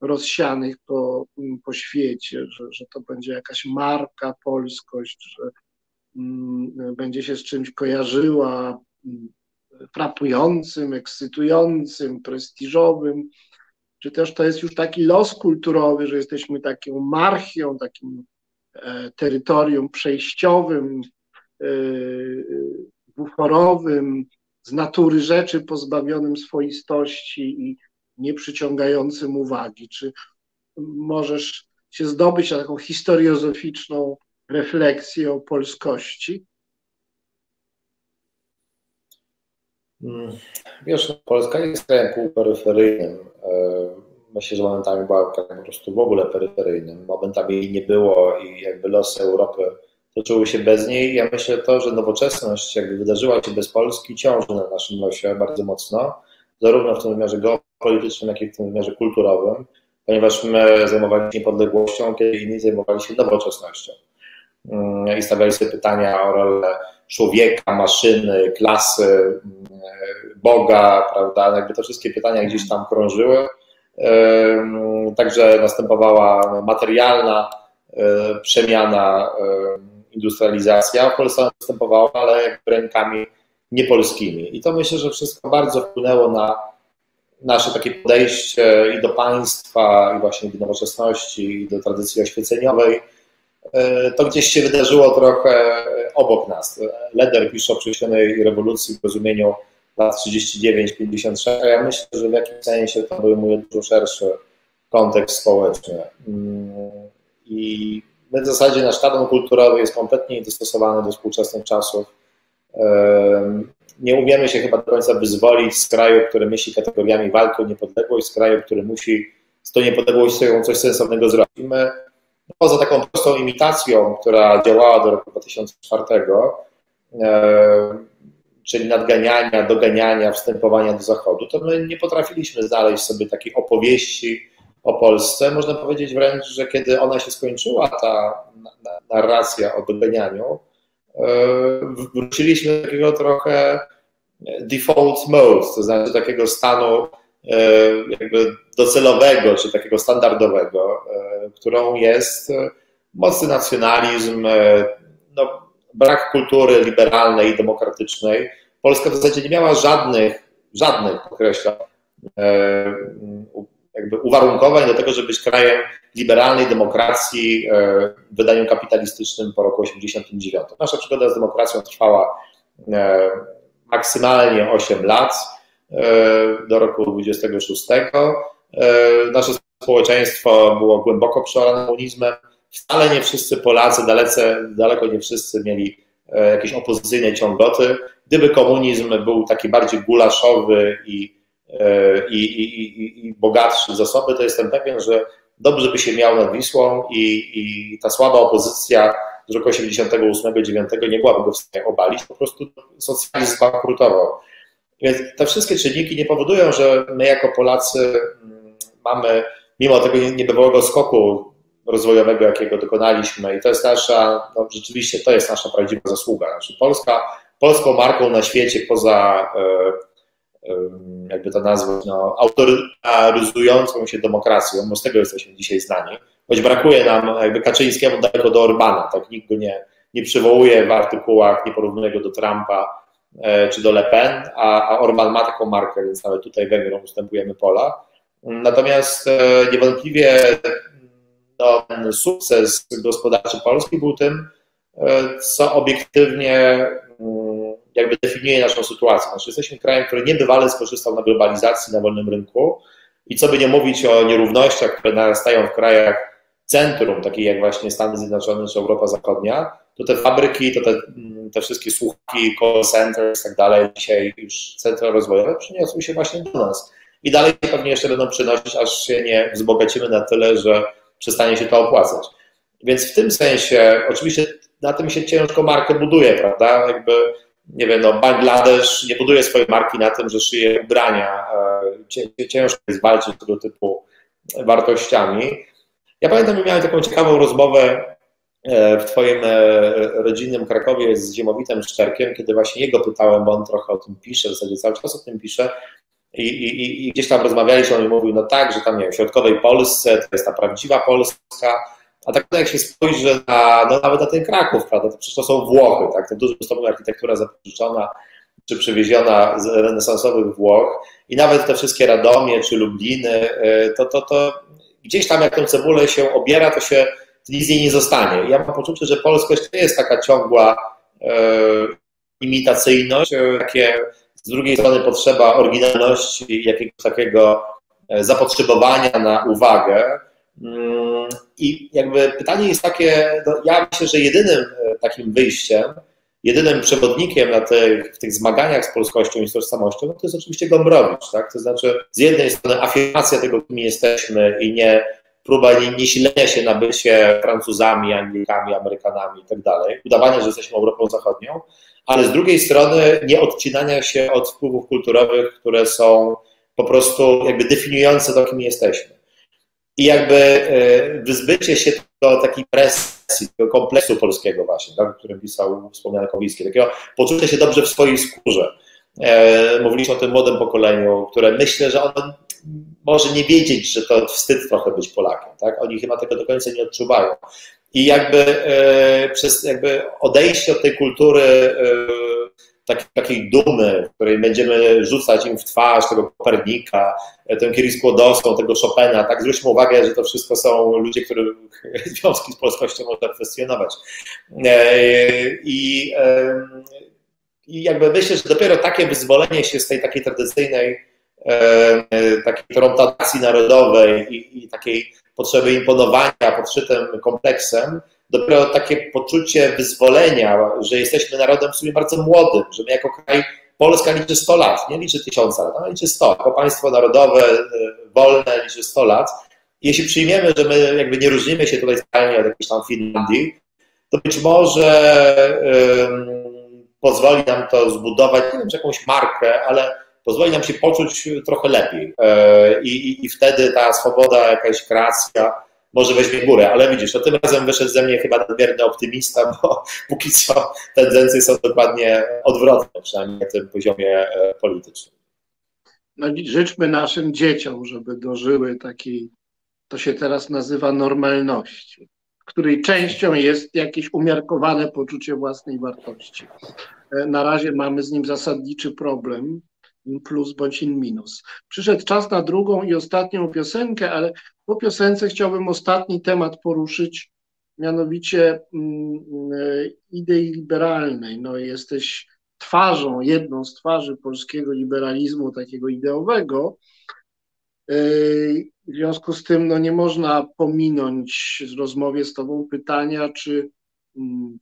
rozsianych po świecie, że to będzie jakaś marka polskość, że będzie się z czymś kojarzyła frapującym, ekscytującym, prestiżowym, czy też to jest już taki los kulturowy, że jesteśmy taką marchią, takim terytorium przejściowym, buforowym, z natury rzeczy pozbawionym swoistości i nieprzyciągającym uwagi. Czy możesz się zdobyć na taką historiozoficzną refleksję o polskości? Wiesz, Polska jest krajem półperyferyjnym. Myślę, że momentami była po prostu w ogóle peryferyjnym. Momentami jej nie było i jakby losy Europy toczyły się bez niej. Ja myślę to, że nowoczesność jakby wydarzyła się bez Polski, ciąży na naszym losie bardzo mocno, zarówno w tym wymiarze geopolitycznym, jak i w tym wymiarze kulturowym, ponieważ my zajmowaliśmy się niepodległością, kiedy inni zajmowali się nowoczesnością i stawiali sobie pytania o rolę człowieka, maszyny, klasy, Boga, prawda? Jakby te wszystkie pytania gdzieś tam krążyły. Także następowała materialna przemiana, industrializacja, w Polsce następowała, ale jakby rękami niepolskimi. I to myślę, że wszystko bardzo wpłynęło na nasze takie podejście i do państwa, i właśnie do nowoczesności, i do tradycji oświeceniowej. To gdzieś się wydarzyło trochę obok nas. Leder pisze o przyszłej rewolucji w rozumieniu lat 39-56, a ja myślę, że w jakimś sensie to obejmuje dużo szerszy kontekst społeczny. I w zasadzie nasz kanon kulturowy jest kompletnie niedostosowany do współczesnych czasów. Nie umiemy się chyba do końca wyzwolić z kraju, który myśli kategoriami walki o niepodległość, z kraju, który musi z tą niepodległością coś sensownego zrobić. My, poza taką prostą imitacją, która działała do roku 2004, czyli nadganiania, doganiania, wstępowania do Zachodu, to my nie potrafiliśmy znaleźć sobie takiej opowieści o Polsce. Można powiedzieć wręcz, że kiedy ona się skończyła, ta narracja o doganianiu, wróciliśmy do takiego trochę default mode, to znaczy takiego stanu jakby docelowego, czy takiego standardowego, którą jest mocny nacjonalizm, no, brak kultury liberalnej i demokratycznej. Polska w zasadzie nie miała żadnych podkreślam, jakby uwarunkowań do tego, żeby być krajem liberalnej demokracji w wydaniu kapitalistycznym po roku 1989. Nasza przygoda z demokracją trwała maksymalnie 8 lat, do roku 1926. Nasze społeczeństwo było głęboko przeorane komunizmem. Wcale nie wszyscy Polacy, daleko nie wszyscy mieli jakieś opozycyjne ciągoty. Gdyby komunizm był taki bardziej gulaszowy i bogatszy w zasoby, to jestem pewien, że dobrze by się miał nad Wisłą i ta słaba opozycja z roku 1988-1989 nie byłaby go w stanie obalić, po prostu socjalizm zbankrutował. Więc te wszystkie czynniki nie powodują, że my jako Polacy mamy, mimo tego niebywałego skoku rozwojowego, jakiego dokonaliśmy, i to jest nasza, no rzeczywiście to jest nasza prawdziwa zasługa. Znaczy polską marką na świecie, poza jakby to nazwać, no, autorytaryzującą się demokracją, bo z tego jesteśmy dzisiaj znani, choć brakuje nam jakby Kaczyńskiemu daleko do Orbana, tak, nikt go nie przywołuje w artykułach, nie porównuje go do Trumpa czy do Le Pen, a Orban ma taką markę, więc nawet tutaj Węgrom ustępujemy pola. Natomiast niewątpliwie ten sukces gospodarczy Polski był tym, co obiektywnie jakby definiuje naszą sytuację. Znaczy, jesteśmy krajem, który niebywale skorzystał na globalizacji, na wolnym rynku i co by nie mówić o nierównościach, które narastają w krajach centrum, takich jak właśnie Stany Zjednoczone czy Europa Zachodnia, to te fabryki, to te wszystkie słupki, call centers i tak dalej, dzisiaj już centra rozwojowe przyniosły się właśnie do nas. I dalej pewnie jeszcze będą przynosić, aż się nie wzbogacimy na tyle, że przestanie się to opłacać. Więc w tym sensie, oczywiście na tym się ciężko markę buduje, prawda? Jakby, nie wiem, no, Bangladesz nie buduje swojej marki na tym, że szyje ubrania. Ciężko jest walczyć z tego typu wartościami. Ja pamiętam, że miałem taką ciekawą rozmowę w twoim rodzinnym Krakowie z Ziemowitem Szczerkiem, kiedy właśnie jego pytałem, bo on trochę o tym pisze, w zasadzie cały czas o tym pisze, i gdzieś tam rozmawialiśmy, on mi mówił, no tak, że tam, nie wiem, w środkowej Polsce to jest ta prawdziwa Polska, a tak jak się spojrzy no, nawet na ten Kraków, prawda, to przecież to są Włochy, tak, to w dużym stopniu architektura zapożyczona czy przywieziona z renesansowych Włoch i nawet te wszystkie Radomie czy Lubliny, to gdzieś tam jak tę cebulę się obiera, to się nic jej nie zostanie. Ja mam poczucie, że polskość to jest taka ciągła imitacyjność, takie z drugiej strony potrzeba oryginalności, jakiegoś takiego zapotrzebowania na uwagę. I jakby pytanie jest takie, no ja myślę, że jedynym takim wyjściem jedynym przewodnikiem na w tych zmaganiach z polskością i z tożsamością, no to jest oczywiście Gombrowicz, tak? To znaczy z jednej strony afirmacja tego, kim jesteśmy i próba nie silenia się na bycie Francuzami, Anglikami, Amerykanami i tak dalej, udawanie, że jesteśmy Europą Zachodnią, ale z drugiej strony nie odcinania się od wpływów kulturowych, które są po prostu jakby definiujące to, kim jesteśmy. I jakby wyzbycie się do takiej presji, tego kompleksu polskiego właśnie, tak, o którym pisał wspomniany Konwicki, takiego poczucia się dobrze w swojej skórze. Mówiliśmy o tym młodym pokoleniu, które myślę, że ono może nie wiedzieć, że to wstyd trochę być Polakiem. Tak? Oni chyba tego do końca nie odczuwają. I jakby przez odejście od tej kultury takiej dumy, w której będziemy rzucać im w twarz tego Kopernika, tę Curie-Skłodowską, tego Chopina, tak, zwróćmy uwagę, że to wszystko są ludzie, których związki z polskością można kwestionować. I jakby myślę, że dopiero takie wyzwolenie się z tej takiej tradycyjnej takiej trątacji narodowej i takiej potrzeby imponowania podszytym kompleksem, dopiero takie poczucie wyzwolenia, że jesteśmy narodem w sumie bardzo młodym, że my jako kraj, Polska liczy 100 lat, nie liczy 1000 lat, ale liczy 100, jako państwo narodowe, wolne liczy 100 lat. Jeśli przyjmiemy, że my jakby nie różnimy się tutaj specjalnie od jakiejś tam Finlandii, to być może pozwoli nam to zbudować, nie wiem, czy jakąś markę, ale pozwoli nam się poczuć trochę lepiej i wtedy ta swoboda, jakaś kreacja może weźmie górę, ale widzisz, to tym razem wyszedł ze mnie chyba nadmierny optymista, bo póki co tendencje są dokładnie odwrotne, przynajmniej na tym poziomie politycznym. No i życzmy naszym dzieciom, żeby dożyły takiej, to się teraz nazywa normalności, której częścią jest jakieś umiarkowane poczucie własnej wartości. Na razie mamy z nim zasadniczy problem, in plus bądź in minus. Przyszedł czas na drugą i ostatnią piosenkę, ale po piosence chciałbym ostatni temat poruszyć, mianowicie idei liberalnej. No, jesteś twarzą, jedną z twarzy polskiego liberalizmu takiego ideowego. W związku z tym nie można pominąć w rozmowie z tobą pytania, czy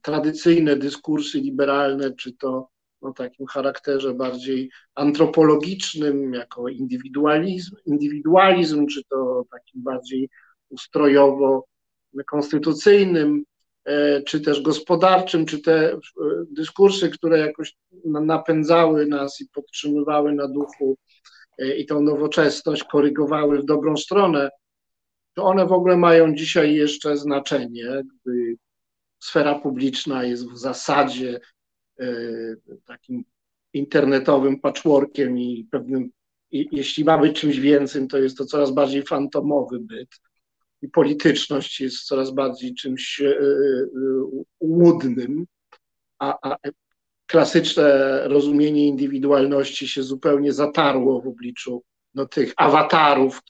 tradycyjne dyskursy liberalne, czy to o takim charakterze bardziej antropologicznym, jako indywidualizm, czy to takim bardziej ustrojowo-konstytucyjnym, czy też gospodarczym, czy te dyskursy, które jakoś napędzały nas i podtrzymywały na duchu i tą nowoczesność korygowały w dobrą stronę, to one w ogóle mają dzisiaj jeszcze znaczenie, gdy sfera publiczna jest w zasadzie takim internetowym patchworkiem i pewnym, jeśli ma być czymś więcej, to jest to coraz bardziej fantomowy byt i polityczność jest coraz bardziej czymś łudnym, a klasyczne rozumienie indywidualności się zupełnie zatarło w obliczu tych awatarów,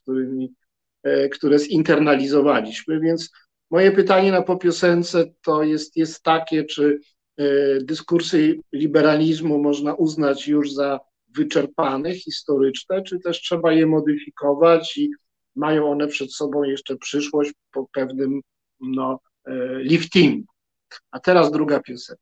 które zinternalizowaliśmy, więc moje pytanie na popiosence to jest takie, czy dyskursy liberalizmu można uznać już za wyczerpane, historyczne, czy też trzeba je modyfikować i mają one przed sobą jeszcze przyszłość po pewnym liftingu. A teraz druga piosenka.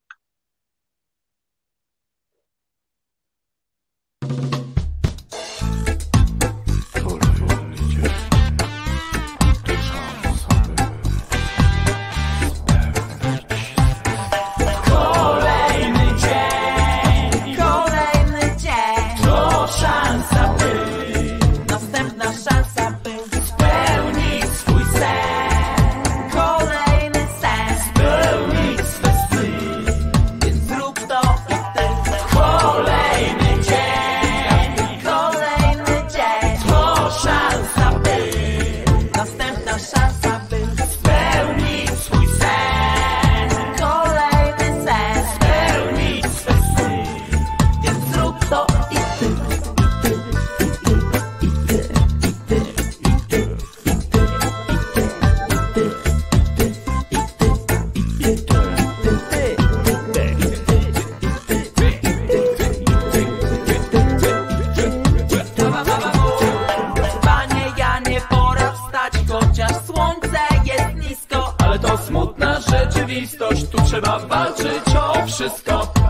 Rzeczywistość, tu trzeba walczyć o wszystko.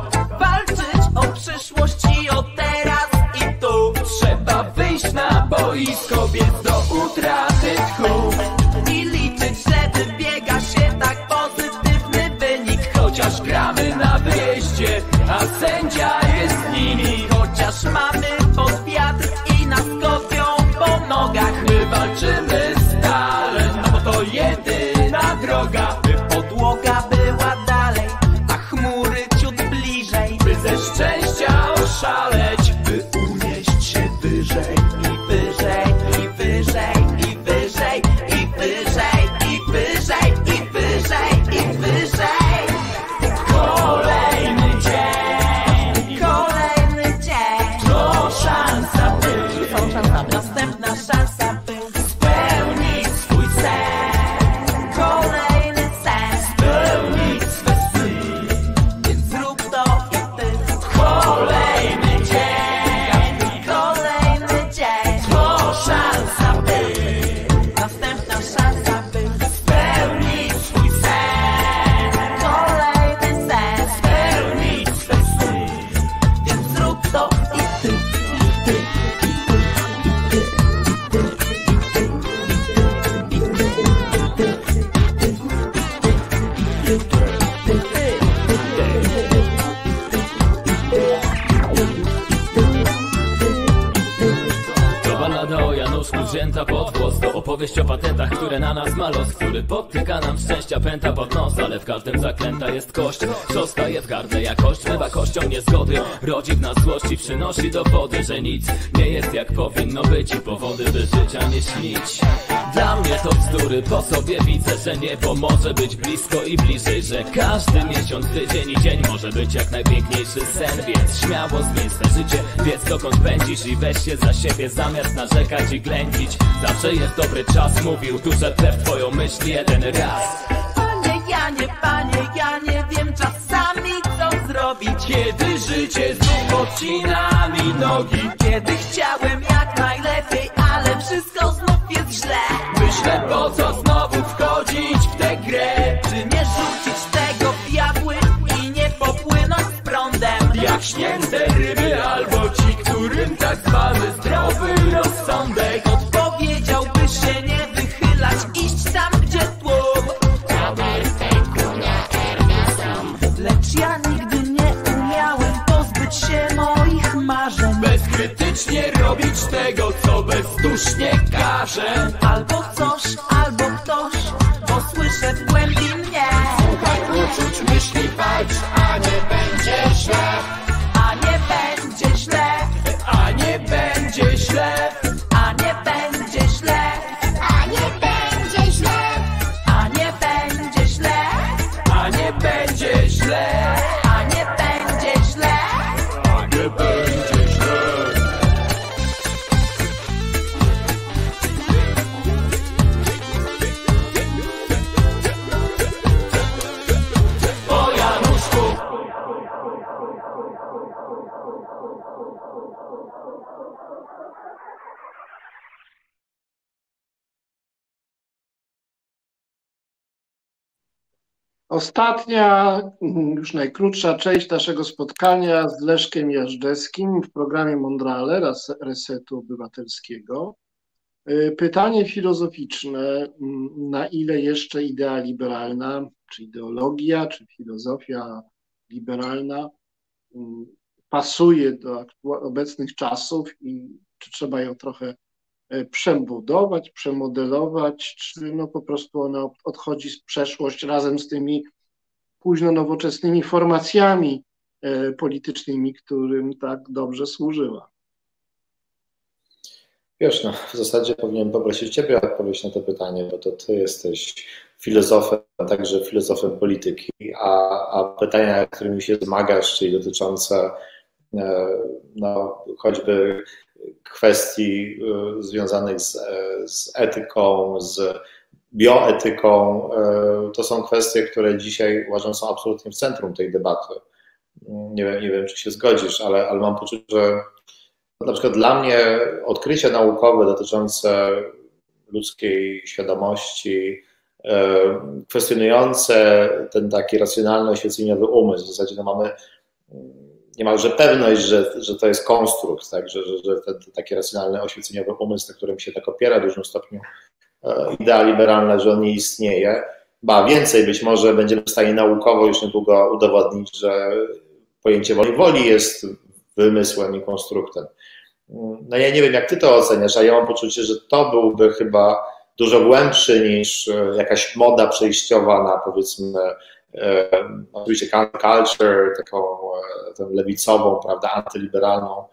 dobiec do utraty tchu i liczyć, że wybiega się tak pozytywny wynik. Chociaż gramy na wyjeździe, a sędzia jest z nimi. Chociaż mamy pod wiatr i nas kopią po nogach, my walczymy stale, no bo to jedyna droga, by podłoga była dalej, a chmury ciut bliżej, by ze szczęścia oszaleć. Opowieść o patentach, które na nas ma los, który podtyka nam szczęścia, pęta pod nos, ale w każdym zaklęta jest kość. Zostaje w gardle jakość, chyba kością niezgody. Rodzi w nas złości, przynosi dowody, że nic nie jest jak powinno być i powody, by życia nie śnić. Dla mnie to bzdury, po sobie widzę, że niebo może być blisko i bliżej, że każdy miesiąc, tydzień i dzień może być jak najpiękniejszy sen. Więc śmiało zmień swe życie, wiedz dokąd pędzisz i weź się za siebie zamiast narzekać i ględzić. Zawsze jest dobry czas, mówił tu, że plew twoją myśl jeden raz. Panie, ja nie wiem czasami co zrobić, kiedy życie znów odcina mi nogi. Kiedy chciałem jak najlepiej, ale wszystko znów jest źle. Myślę, po co znowu wchodzić w tę grę? Czy nie rzucić tego diabły i nie popłynąć z prądem? Jak śnięte ryby albo ci, którym tak zwany zdrowy rozsądek odpowiedziałby się nie wychylać, iść tam gdzie tłum. Lecz ja nigdy nie umiałem pozbyć się moich marzeń. Bezkrytycznie robić tego, co bezdusznie każe. Albo coś, albo ktoś, bo słyszę w głębi mnie. Słuchaj, uczuć, myśli, patrz, a nie będzie źle. A nie będzie źle. A nie będzie źle. A nie będzie źle. A nie będzie źle. A nie będzie źle. A nie będzie źle. A nie będzie źle. A nie będzie źle. O Januszku! Ostatnia, już najkrótsza część naszego spotkania z Leszkiem Jażdżewskim w programie Mądrale Resetu Obywatelskiego. Pytanie filozoficzne, na ile jeszcze idea liberalna, czy ideologia, czy filozofia liberalna pasuje do obecnych czasów i czy trzeba ją trochę przebudować, przemodelować, czy no po prostu ona odchodzi w przeszłość razem z tymi późno nowoczesnymi formacjami politycznymi, którym tak dobrze służyła. Wiesz, no, w zasadzie powinienem poprosić Ciebie o odpowiedź na to pytanie, bo to Ty jesteś filozofem, także filozofem polityki, a pytania, którymi się zmagasz, czyli dotyczące no, choćby kwestii związanych z etyką, z bioetyką, to są kwestie, które dzisiaj uważam są absolutnie w centrum tej debaty. Nie wiem, czy się zgodzisz, ale mam poczucie, że na przykład dla mnie odkrycia naukowe dotyczące ludzkiej świadomości, kwestionujące ten taki racjonalno-świeceniowy umysł, w zasadzie no, mamy niemalże pewność, że to jest konstrukt, tak? Że takie racjonalne oświeceniowe pomysły, na którym się tak opiera w dużym stopniu idea liberalna, że on nie istnieje. Ba, więcej, być może będziemy w stanie naukowo już niedługo udowodnić, że pojęcie woli jest wymysłem i konstruktem. No ja nie wiem, jak ty to oceniasz, a ja mam poczucie, że to byłby chyba dużo głębszy niż jakaś moda przejściowa na, powiedzmy, oczywiście culture, taką lewicową, prawda, antyliberalną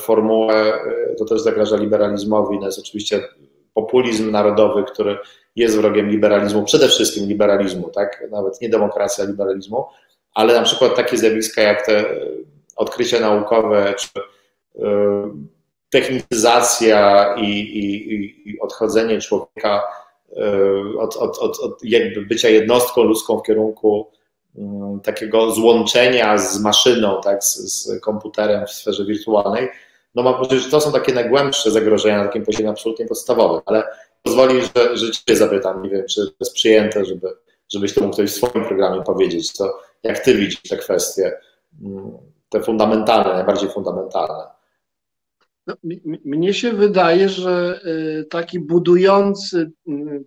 formułę. To też zagraża liberalizmowi. No jest oczywiście populizm narodowy, który jest wrogiem liberalizmu, przede wszystkim liberalizmu, tak? Nawet nie demokracja, liberalizmu, ale na przykład takie zjawiska jak te odkrycia naukowe, czy technizacja i odchodzenie człowieka od jakby bycia jednostką ludzką w kierunku takiego złączenia z maszyną, tak, z komputerem w sferze wirtualnej, no mam powiedzieć, że to są takie najgłębsze zagrożenia na takim poziomie absolutnie podstawowym, ale pozwoli, że cię zapytam, nie wiem, czy to jest przyjęte, żebyś to mógł ktoś w swoim programie powiedzieć, co, jak ty widzisz te kwestie, te fundamentalne, najbardziej fundamentalne. No, mnie się wydaje, że taki budujący,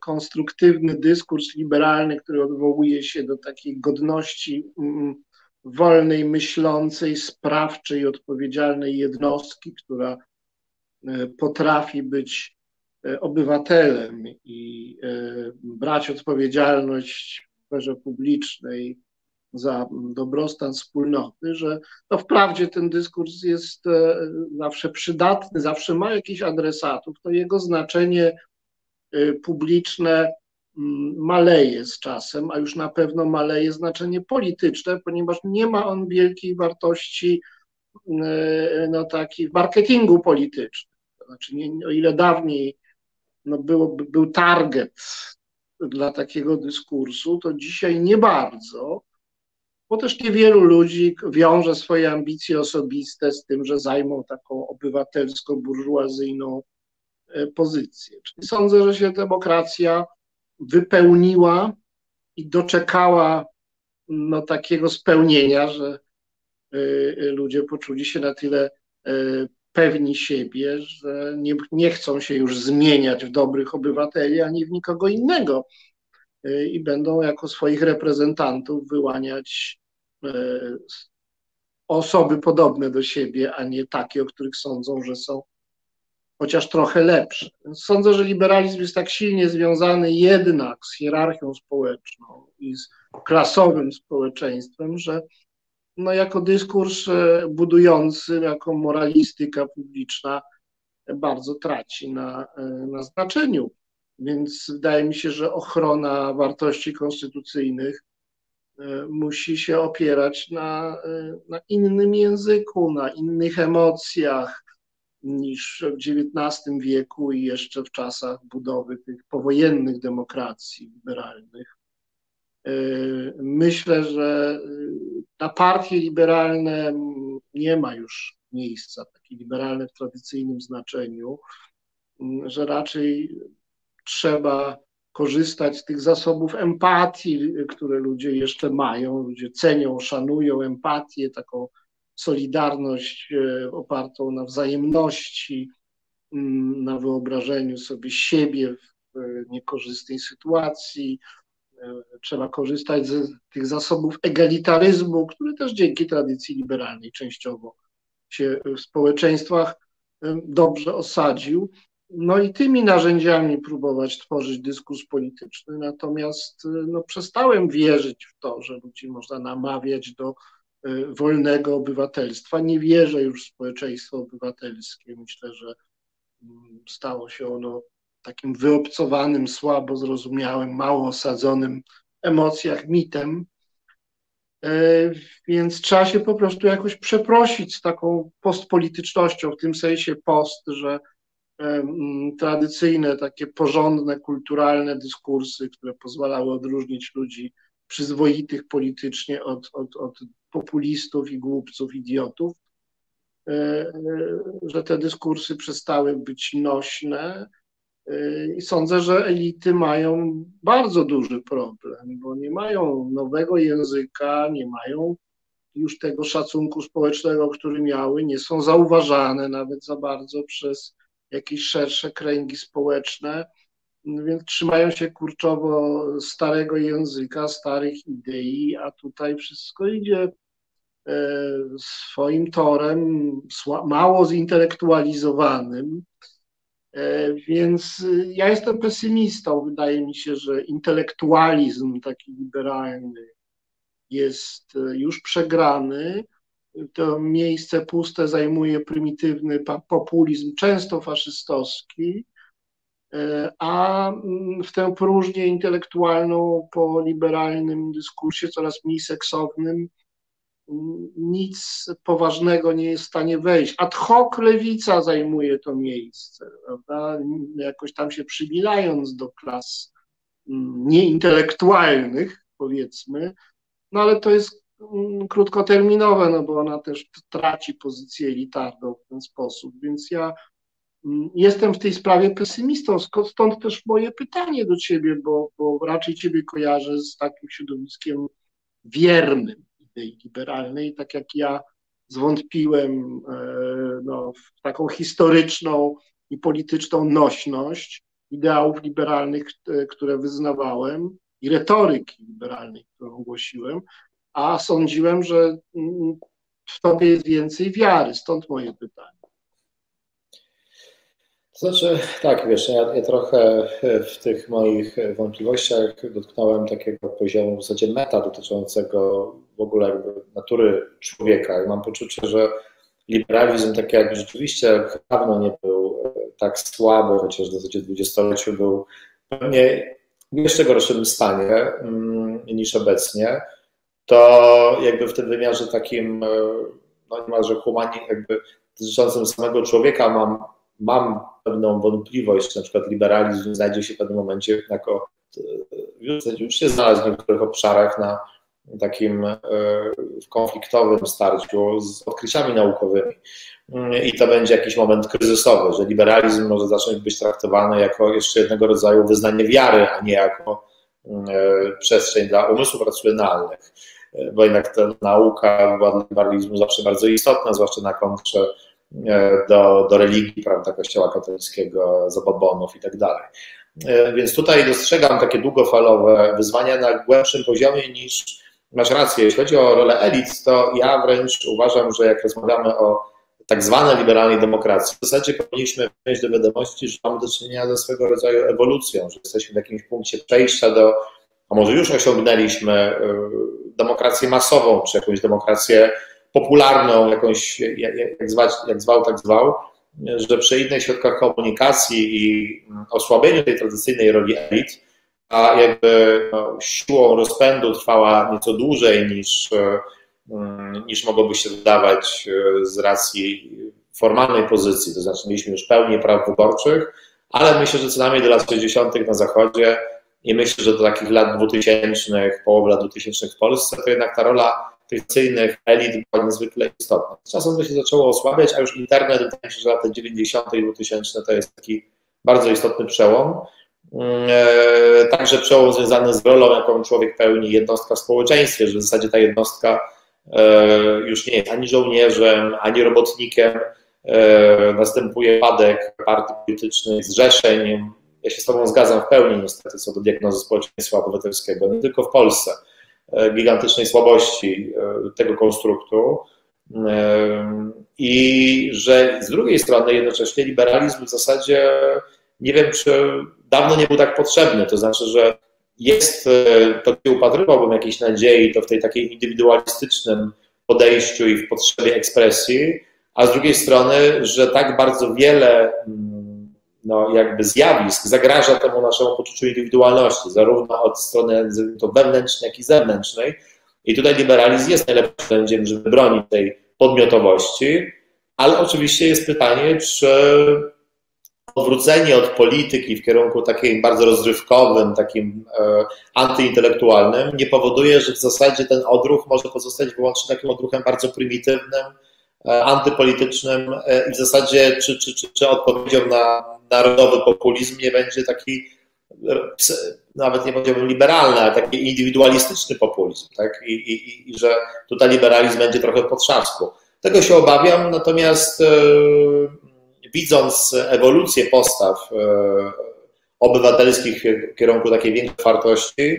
konstruktywny dyskurs liberalny, który odwołuje się do takiej godności wolnej, myślącej, sprawczej, odpowiedzialnej jednostki, która potrafi być obywatelem i brać odpowiedzialność w sferze publicznej za dobrostan wspólnoty, że no wprawdzie ten dyskurs jest zawsze przydatny, zawsze ma jakichś adresatów, to jego znaczenie publiczne maleje z czasem, a już na pewno maleje znaczenie polityczne, ponieważ nie ma on wielkiej wartości no takiej marketingu politycznego. To znaczy, o ile dawniej no był target dla takiego dyskursu, to dzisiaj nie bardzo, bo też niewielu ludzi wiąże swoje ambicje osobiste z tym, że zajmą taką obywatelsko-burżuazyjną pozycję. Czyli sądzę, że się demokracja wypełniła i doczekała no, takiego spełnienia, że ludzie poczuli się na tyle pewni siebie, że nie chcą się już zmieniać w dobrych obywateli, ani w nikogo innego i będą jako swoich reprezentantów wyłaniać osoby podobne do siebie, a nie takie, o których sądzą, że są chociaż trochę lepsze. Sądzę, że liberalizm jest tak silnie związany jednak z hierarchią społeczną i z klasowym społeczeństwem, że no jako dyskurs budujący, jako moralistyka publiczna bardzo traci na znaczeniu. Więc wydaje mi się, że ochrona wartości konstytucyjnych musi się opierać na innym języku, na innych emocjach niż w XIX wieku i jeszcze w czasach budowy tych powojennych demokracji liberalnych. Myślę, że na partie liberalne nie ma już miejsca, takie liberalne w tradycyjnym znaczeniu, że raczej trzeba korzystać z tych zasobów empatii, które ludzie jeszcze mają, ludzie cenią, szanują empatię, taką solidarność opartą na wzajemności, na wyobrażeniu sobie siebie w niekorzystnej sytuacji. Trzeba korzystać z tych zasobów egalitaryzmu, który też dzięki tradycji liberalnej częściowo się w społeczeństwach dobrze osadził. No i tymi narzędziami próbować tworzyć dyskurs polityczny, natomiast no, przestałem wierzyć w to, że ludzi można namawiać do wolnego obywatelstwa. Nie wierzę już w społeczeństwo obywatelskie. Myślę, że stało się ono takim wyobcowanym, słabo zrozumiałym, mało osadzonym w emocjach mitem. Więc trzeba się po prostu jakoś przeprosić z taką postpolitycznością, w tym sensie że tradycyjne, takie porządne, kulturalne dyskursy, które pozwalały odróżnić ludzi przyzwoitych politycznie od populistów i głupców, idiotów, że te dyskursy przestały być nośne i sądzę, że elity mają bardzo duży problem, bo nie mają nowego języka, nie mają już tego szacunku społecznego, który miały, nie są zauważane nawet za bardzo przez jakieś szersze kręgi społeczne, więc trzymają się kurczowo starego języka, starych idei, a tutaj wszystko idzie swoim torem, mało zintelektualizowanym, więc ja jestem pesymistą. Wydaje mi się, że intelektualizm taki liberalny jest już przegrany. To miejsce puste zajmuje prymitywny populizm, często faszystowski, a w tę próżnię intelektualną po liberalnym dyskursie coraz mniej seksownym nic poważnego nie jest w stanie wejść. Ad hoc lewica zajmuje to miejsce, prawda? Jakoś tam się przymilając do klas nieintelektualnych, powiedzmy, no ale to jest krótkoterminowe, no bo ona też traci pozycję elitarną w ten sposób, więc ja jestem w tej sprawie pesymistą, stąd też moje pytanie do ciebie, bo raczej ciebie kojarzę z takim środowiskiem wiernym idei liberalnej, tak jak ja zwątpiłem w taką historyczną i polityczną nośność ideałów liberalnych, które wyznawałem i retoryki liberalnej, którą głosiłem, a sądziłem, że w tobie jest więcej wiary, stąd moje pytanie. Znaczy, tak, wiesz, ja trochę w tych moich wątpliwościach dotknąłem takiego poziomu w zasadzie meta dotyczącego w ogóle jakby natury człowieka. I mam poczucie, że liberalizm, tak jak rzeczywiście dawno nie był tak słaby, chociaż w zasadzie w dwudziestoleciu był pewnie w jeszcze gorszym stanie niż obecnie, to jakby w tym wymiarze takim, no niemalże humani, jakby dotyczącym samego człowieka mam pewną wątpliwość, na przykład liberalizm znajdzie się w pewnym momencie jako, już się znalazł w niektórych obszarach na takim konfliktowym starciu z odkryciami naukowymi i to będzie jakiś moment kryzysowy, że liberalizm może zacząć być traktowany jako jeszcze jednego rodzaju wyznanie wiary, a nie jako przestrzeń dla umysłów racjonalnych, bo jednak ta nauka była dla liberalizmu zawsze bardzo istotna, zwłaszcza na kontrze do religii, prawda, Kościoła katolickiego, zabobonów i tak dalej. Więc tutaj dostrzegam takie długofalowe wyzwania na głębszym poziomie niż, masz rację, jeśli chodzi o rolę elit, to ja wręcz uważam, że jak rozmawiamy o tak zwanej liberalnej demokracji, w zasadzie powinniśmy wziąć do wiadomości, że mamy do czynienia ze swego rodzaju ewolucją, że jesteśmy w jakimś punkcie przejścia do, a może już osiągnęliśmy demokrację masową, czy jakąś demokrację popularną, jakąś, jak zwał, tak zwał, że przy innych środkach komunikacji i osłabieniu tej tradycyjnej roli elit, a jakby siłą rozpędu trwała nieco dłużej niż mogłoby się wydawać z racji formalnej pozycji, to znaczy mieliśmy już pełnię praw wyborczych, ale myślę, że co najmniej do lat 60. na Zachodzie i myślę, że do takich lat 2000, połowy lat 2000 w Polsce, to jednak ta rola tradycyjnych elit była niezwykle istotna. Czasem to się zaczęło osłabiać, a już internet, wydaje się, że lata 90. i 2000 to jest taki bardzo istotny przełom. Także przełom związany z rolą, jaką człowiek pełni, jednostka w społeczeństwie, że w zasadzie ta jednostka już nie jest ani żołnierzem, ani robotnikiem. Następuje upadek partii politycznych, zrzeszeń. Ja się z tobą zgadzam w pełni niestety co do diagnozy społeczeństwa obywatelskiego, nie tylko w Polsce. Gigantycznej słabości tego konstruktu i że z drugiej strony jednocześnie liberalizm w zasadzie nie wiem, czy dawno nie był tak potrzebny, to znaczy, że jest, to gdzie upatrywałbym jakiejś nadziei, to w tej takiej indywidualistycznym podejściu i w potrzebie ekspresji, a z drugiej strony, że tak bardzo wiele jakby zjawisk zagraża temu naszemu poczuciu indywidualności, zarówno od strony to wewnętrznej, jak i zewnętrznej. I tutaj liberalizm jest najlepszym narzędziem, żeby bronić tej podmiotowości, ale oczywiście jest pytanie, czy odwrócenie od polityki w kierunku takim bardzo rozrywkowym, takim antyintelektualnym nie powoduje, że w zasadzie ten odruch może pozostać wyłącznie takim odruchem bardzo prymitywnym, antypolitycznym i w zasadzie czy odpowiedzią na narodowy populizm nie będzie taki nawet nie powiedziałbym liberalny, ale taki indywidualistyczny populizm, tak? I że tutaj liberalizm będzie trochę po trzasku. Tego się obawiam, natomiast widząc ewolucję postaw obywatelskich w kierunku takiej większej otwartości,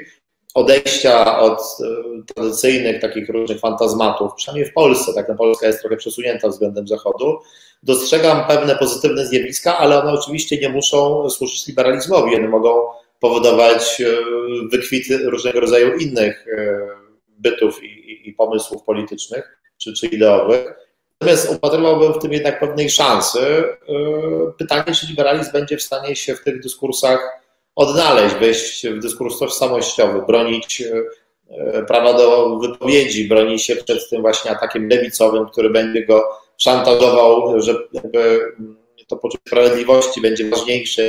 odejścia od tradycyjnych takich różnych fantazmatów, przynajmniej w Polsce, tak, Polska jest trochę przesunięta względem Zachodu, dostrzegam pewne pozytywne zjawiska, ale one oczywiście nie muszą służyć liberalizmowi, one mogą powodować wykwity różnego rodzaju innych bytów i pomysłów politycznych czy ideowych. Natomiast upatrywałbym w tym jednak pewnej szansy. Pytanie, czy liberalizm będzie w stanie się w tych dyskursach odnaleźć, wejść w dyskurs tożsamościowy, bronić prawa do wypowiedzi, bronić się przed tym właśnie atakiem lewicowym, który będzie go szantażował, że jakby to poczucie sprawiedliwości będzie ważniejsze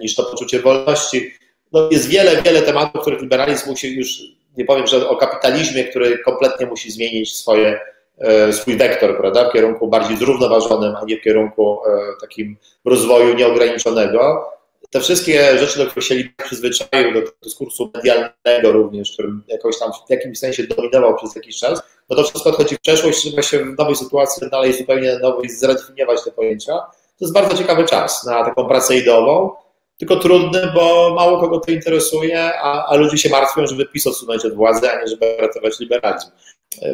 niż to poczucie wolności. No jest wiele tematów, których liberalizm musi już, nie powiem, że o kapitalizmie, który kompletnie musi zmienić swój wektor, prawda, w kierunku bardziej zrównoważonym, a nie w kierunku takim rozwoju nieograniczonego. Te wszystkie rzeczy, do których się przyzwyczaił, do dyskursu medialnego również, którym jakoś tam w jakimś sensie dominował przez jakiś czas, no to wszystko odchodzi w przeszłość, trzeba się w nowej sytuacji dalej zupełnie nowo i zredefiniować te pojęcia. To jest bardzo ciekawy czas na taką pracę ideową, tylko trudny, bo mało kogo to interesuje, a ludzie się martwią, żeby PiS odsunąć od władzy, a nie żeby ratować liberalizm.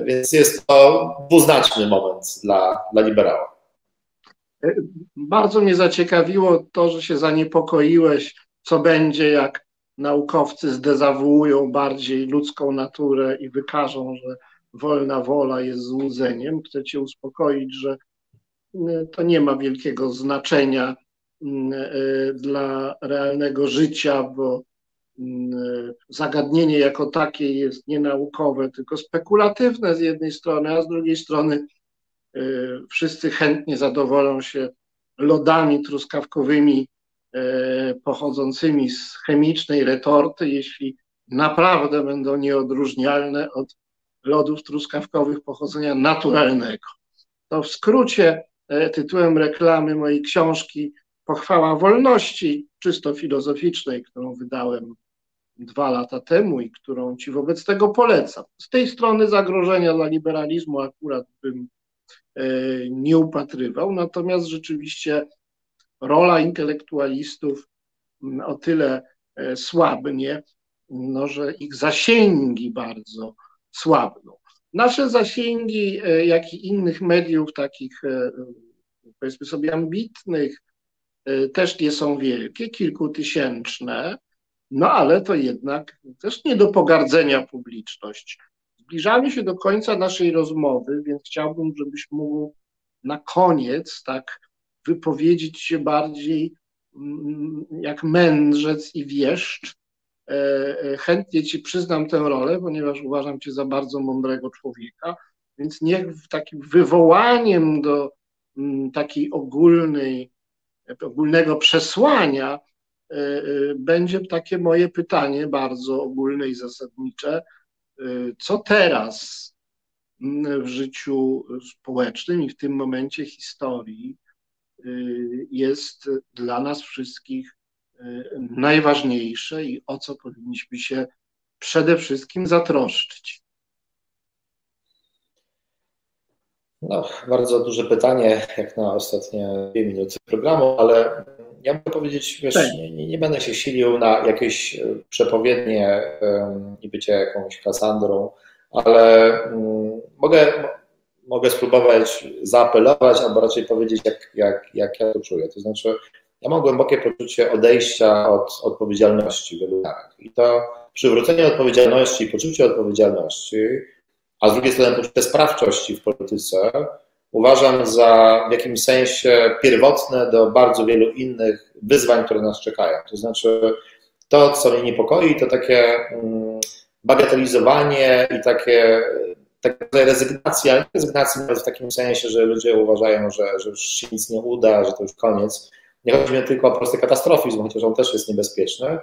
Więc jest to dwuznaczny moment dla liberała. Bardzo mnie zaciekawiło to, że się zaniepokoiłeś, co będzie, jak naukowcy zdezawuują bardziej ludzką naturę i wykażą, że wolna wola jest złudzeniem. Chcę cię uspokoić, że to nie ma wielkiego znaczenia dla realnego życia, bo zagadnienie jako takie jest nienaukowe, tylko spekulatywne z jednej strony, a z drugiej strony wszyscy chętnie zadowolą się lodami truskawkowymi pochodzącymi z chemicznej retorty, jeśli naprawdę będą nieodróżnialne od lodów truskawkowych pochodzenia naturalnego. To w skrócie tytułem reklamy mojej książki Pochwała wolności czysto filozoficznej, którą wydałem 2 lata temu i którą ci wobec tego polecam. Z tej strony zagrożenia dla liberalizmu akurat bym nie upatrywał, natomiast rzeczywiście rola intelektualistów o tyle słabnie, no, że ich zasięgi bardzo słabną. Nasze zasięgi, jak i innych mediów takich, powiedzmy sobie, ambitnych, też nie są wielkie, kilkutysięczne, no ale to jednak też nie do pogardzenia publiczność. Zbliżamy się do końca naszej rozmowy, więc chciałbym, żebyś mógł na koniec tak wypowiedzieć się bardziej jak mędrzec i wieszcz. Chętnie ci przyznam tę rolę, ponieważ uważam cię za bardzo mądrego człowieka, więc niech takim wywołaniem do takiej ogólnego przesłania będzie takie moje pytanie bardzo ogólne i zasadnicze. Co teraz w życiu społecznym i w tym momencie historii jest dla nas wszystkich najważniejsze i o co powinniśmy się przede wszystkim zatroszczyć? No, bardzo duże pytanie, jak na ostatnie 2 minuty programu, ale ja mogę powiedzieć, wiesz, nie będę się silił na jakieś przepowiednie i bycie jakąś Kasandrą, ale mogę spróbować zaapelować, albo raczej powiedzieć, jak ja to czuję. To znaczy, ja mam głębokie poczucie odejścia od odpowiedzialności w wyborach. I to przywrócenie odpowiedzialności, poczucie odpowiedzialności, a z drugiej strony poczucie sprawczości w polityce, uważam za w jakimś sensie pierwotne do bardzo wielu innych wyzwań, które nas czekają. To znaczy to, co mnie niepokoi, to takie bagatelizowanie i taka rezygnacja, ale nie rezygnacja w takim sensie, że ludzie uważają, że już się nic nie uda, że to już koniec. Nie chodzi mi tylko o prosty katastrofizm, chociaż on też jest niebezpieczny,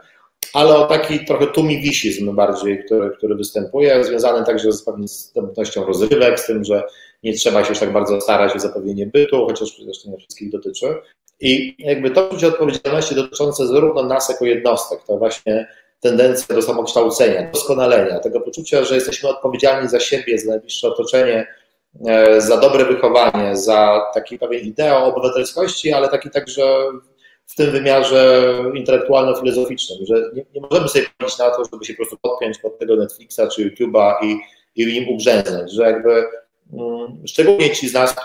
ale o taki trochę tumiwisizm bardziej, który występuje, związany także z pewną dostępnością rozrywek, z tym, że nie trzeba się już tak bardzo starać o zapewnienie bytu, chociaż przecież to nie wszystkich dotyczy. I jakby to poczucie odpowiedzialności dotyczące zarówno nas jako jednostek, to właśnie tendencja do samokształcenia, doskonalenia, tego poczucia, że jesteśmy odpowiedzialni za siebie, za najbliższe otoczenie, za dobre wychowanie, za taki pewien ideał obywatelskości, ale taki także w tym wymiarze intelektualno-filozoficznym, że nie możemy sobie patrzeć na to, żeby się po prostu podpiąć pod tego Netflixa czy YouTube'a i w nim ugrzęznąć, że jakby szczególnie ci z nas,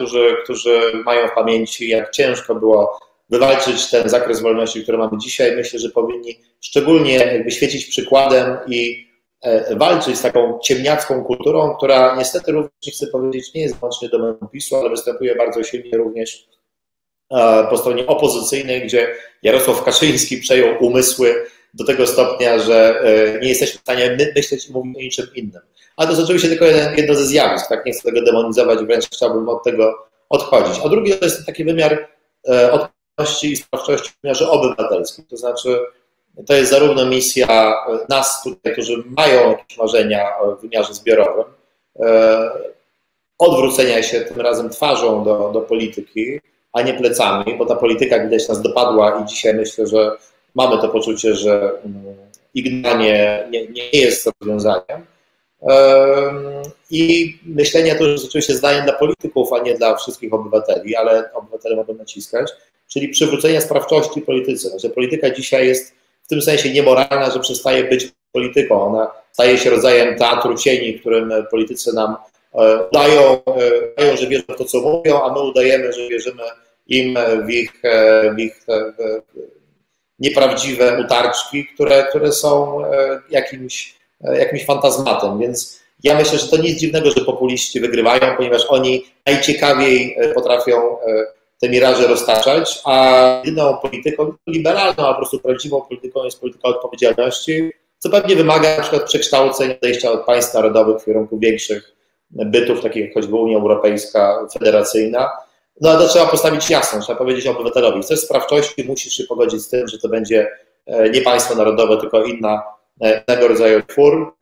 którzy mają w pamięci, jak ciężko było wywalczyć ten zakres wolności, który mamy dzisiaj, myślę, że powinni szczególnie jakby świecić przykładem i walczyć z taką ciemniacką kulturą, która niestety również, nie chcę powiedzieć, nie jest wyłącznie domeną PiS-u, ale występuje bardzo silnie również po stronie opozycyjnej, gdzie Jarosław Kaczyński przejął umysły do tego stopnia, że nie jesteśmy w stanie myśleć i mówić o niczym innym. Ale to jest oczywiście tylko jedno ze zjawisk, tak? Nie chcę tego demonizować, wręcz chciałbym od tego odchodzić. A drugi to jest taki wymiar odpowiedzialności i sprawczości w wymiarze obywatelskim, to znaczy to jest zarówno misja nas tutaj, którzy mają jakieś marzenia w wymiarze zbiorowym, odwrócenia się tym razem twarzą do polityki, a nie plecami, bo ta polityka widać nas dopadła i dzisiaj myślę, że mamy to poczucie, że ignanie nie jest rozwiązaniem. I myślenie to jest oczywiście zdaniem dla polityków, a nie dla wszystkich obywateli, ale obywatele mogą naciskać, czyli przywrócenia sprawczości polityce. Znaczy polityka dzisiaj jest w tym sensie niemoralna, że przestaje być polityką. Ona staje się rodzajem teatru cieni, którym politycy nam udają, że wierzą w to, co mówią, a my udajemy, że wierzymy im w ich nieprawdziwe utarczki, które są jakimś fantazmatem, więc ja myślę, że to nic dziwnego, że populiści wygrywają, ponieważ oni najciekawiej potrafią te miraże roztaczać, a jedyną polityką liberalną, a po prostu prawdziwą polityką jest polityka odpowiedzialności, co pewnie wymaga na przykład przekształceń, odejścia od państw narodowych w kierunku większych bytów, takich jak choćby Unia Europejska, federacyjna. No a to trzeba postawić jasno, trzeba powiedzieć obywatelowi, chcesz sprawczości, musisz się pogodzić z tym, że to będzie nie państwo narodowe, tylko innego rodzaju twór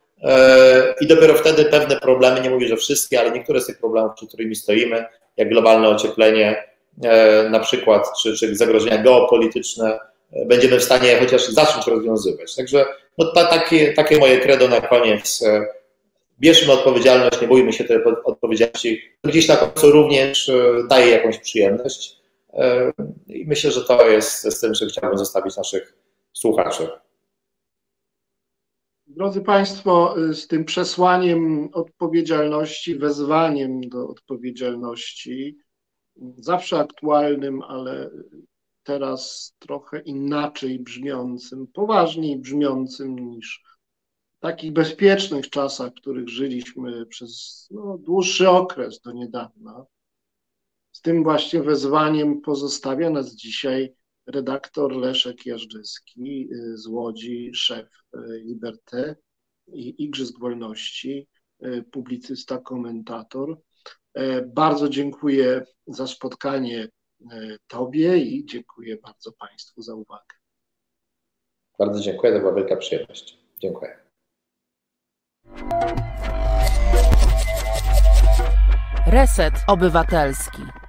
i dopiero wtedy pewne problemy, nie mówię, że wszystkie, ale niektóre z tych problemów, przed którymi stoimy, jak globalne ocieplenie na przykład, czy zagrożenia geopolityczne, będziemy w stanie chociaż zacząć rozwiązywać. Także no, takie moje credo na koniec. Bierzmy odpowiedzialność, nie bójmy się tej odpowiedzialności. Gdzieś na końcu również daje jakąś przyjemność i myślę, że to jest z tym, że chciałbym zostawić naszych słuchaczy. Drodzy Państwo, z tym przesłaniem odpowiedzialności, wezwaniem do odpowiedzialności, zawsze aktualnym, ale teraz trochę inaczej brzmiącym, poważniej brzmiącym niż w takich bezpiecznych czasach, w których żyliśmy przez dłuższy okres do niedawna. Z tym właśnie wezwaniem pozostawia nas dzisiaj redaktor Leszek Jażdżewski z Łodzi, szef Liberté i Igrzysk Wolności, publicysta, komentator. Bardzo dziękuję za spotkanie Tobie i dziękuję bardzo Państwu za uwagę. Bardzo dziękuję, to była wielka przyjemność. Dziękuję. Reset Obywatelski.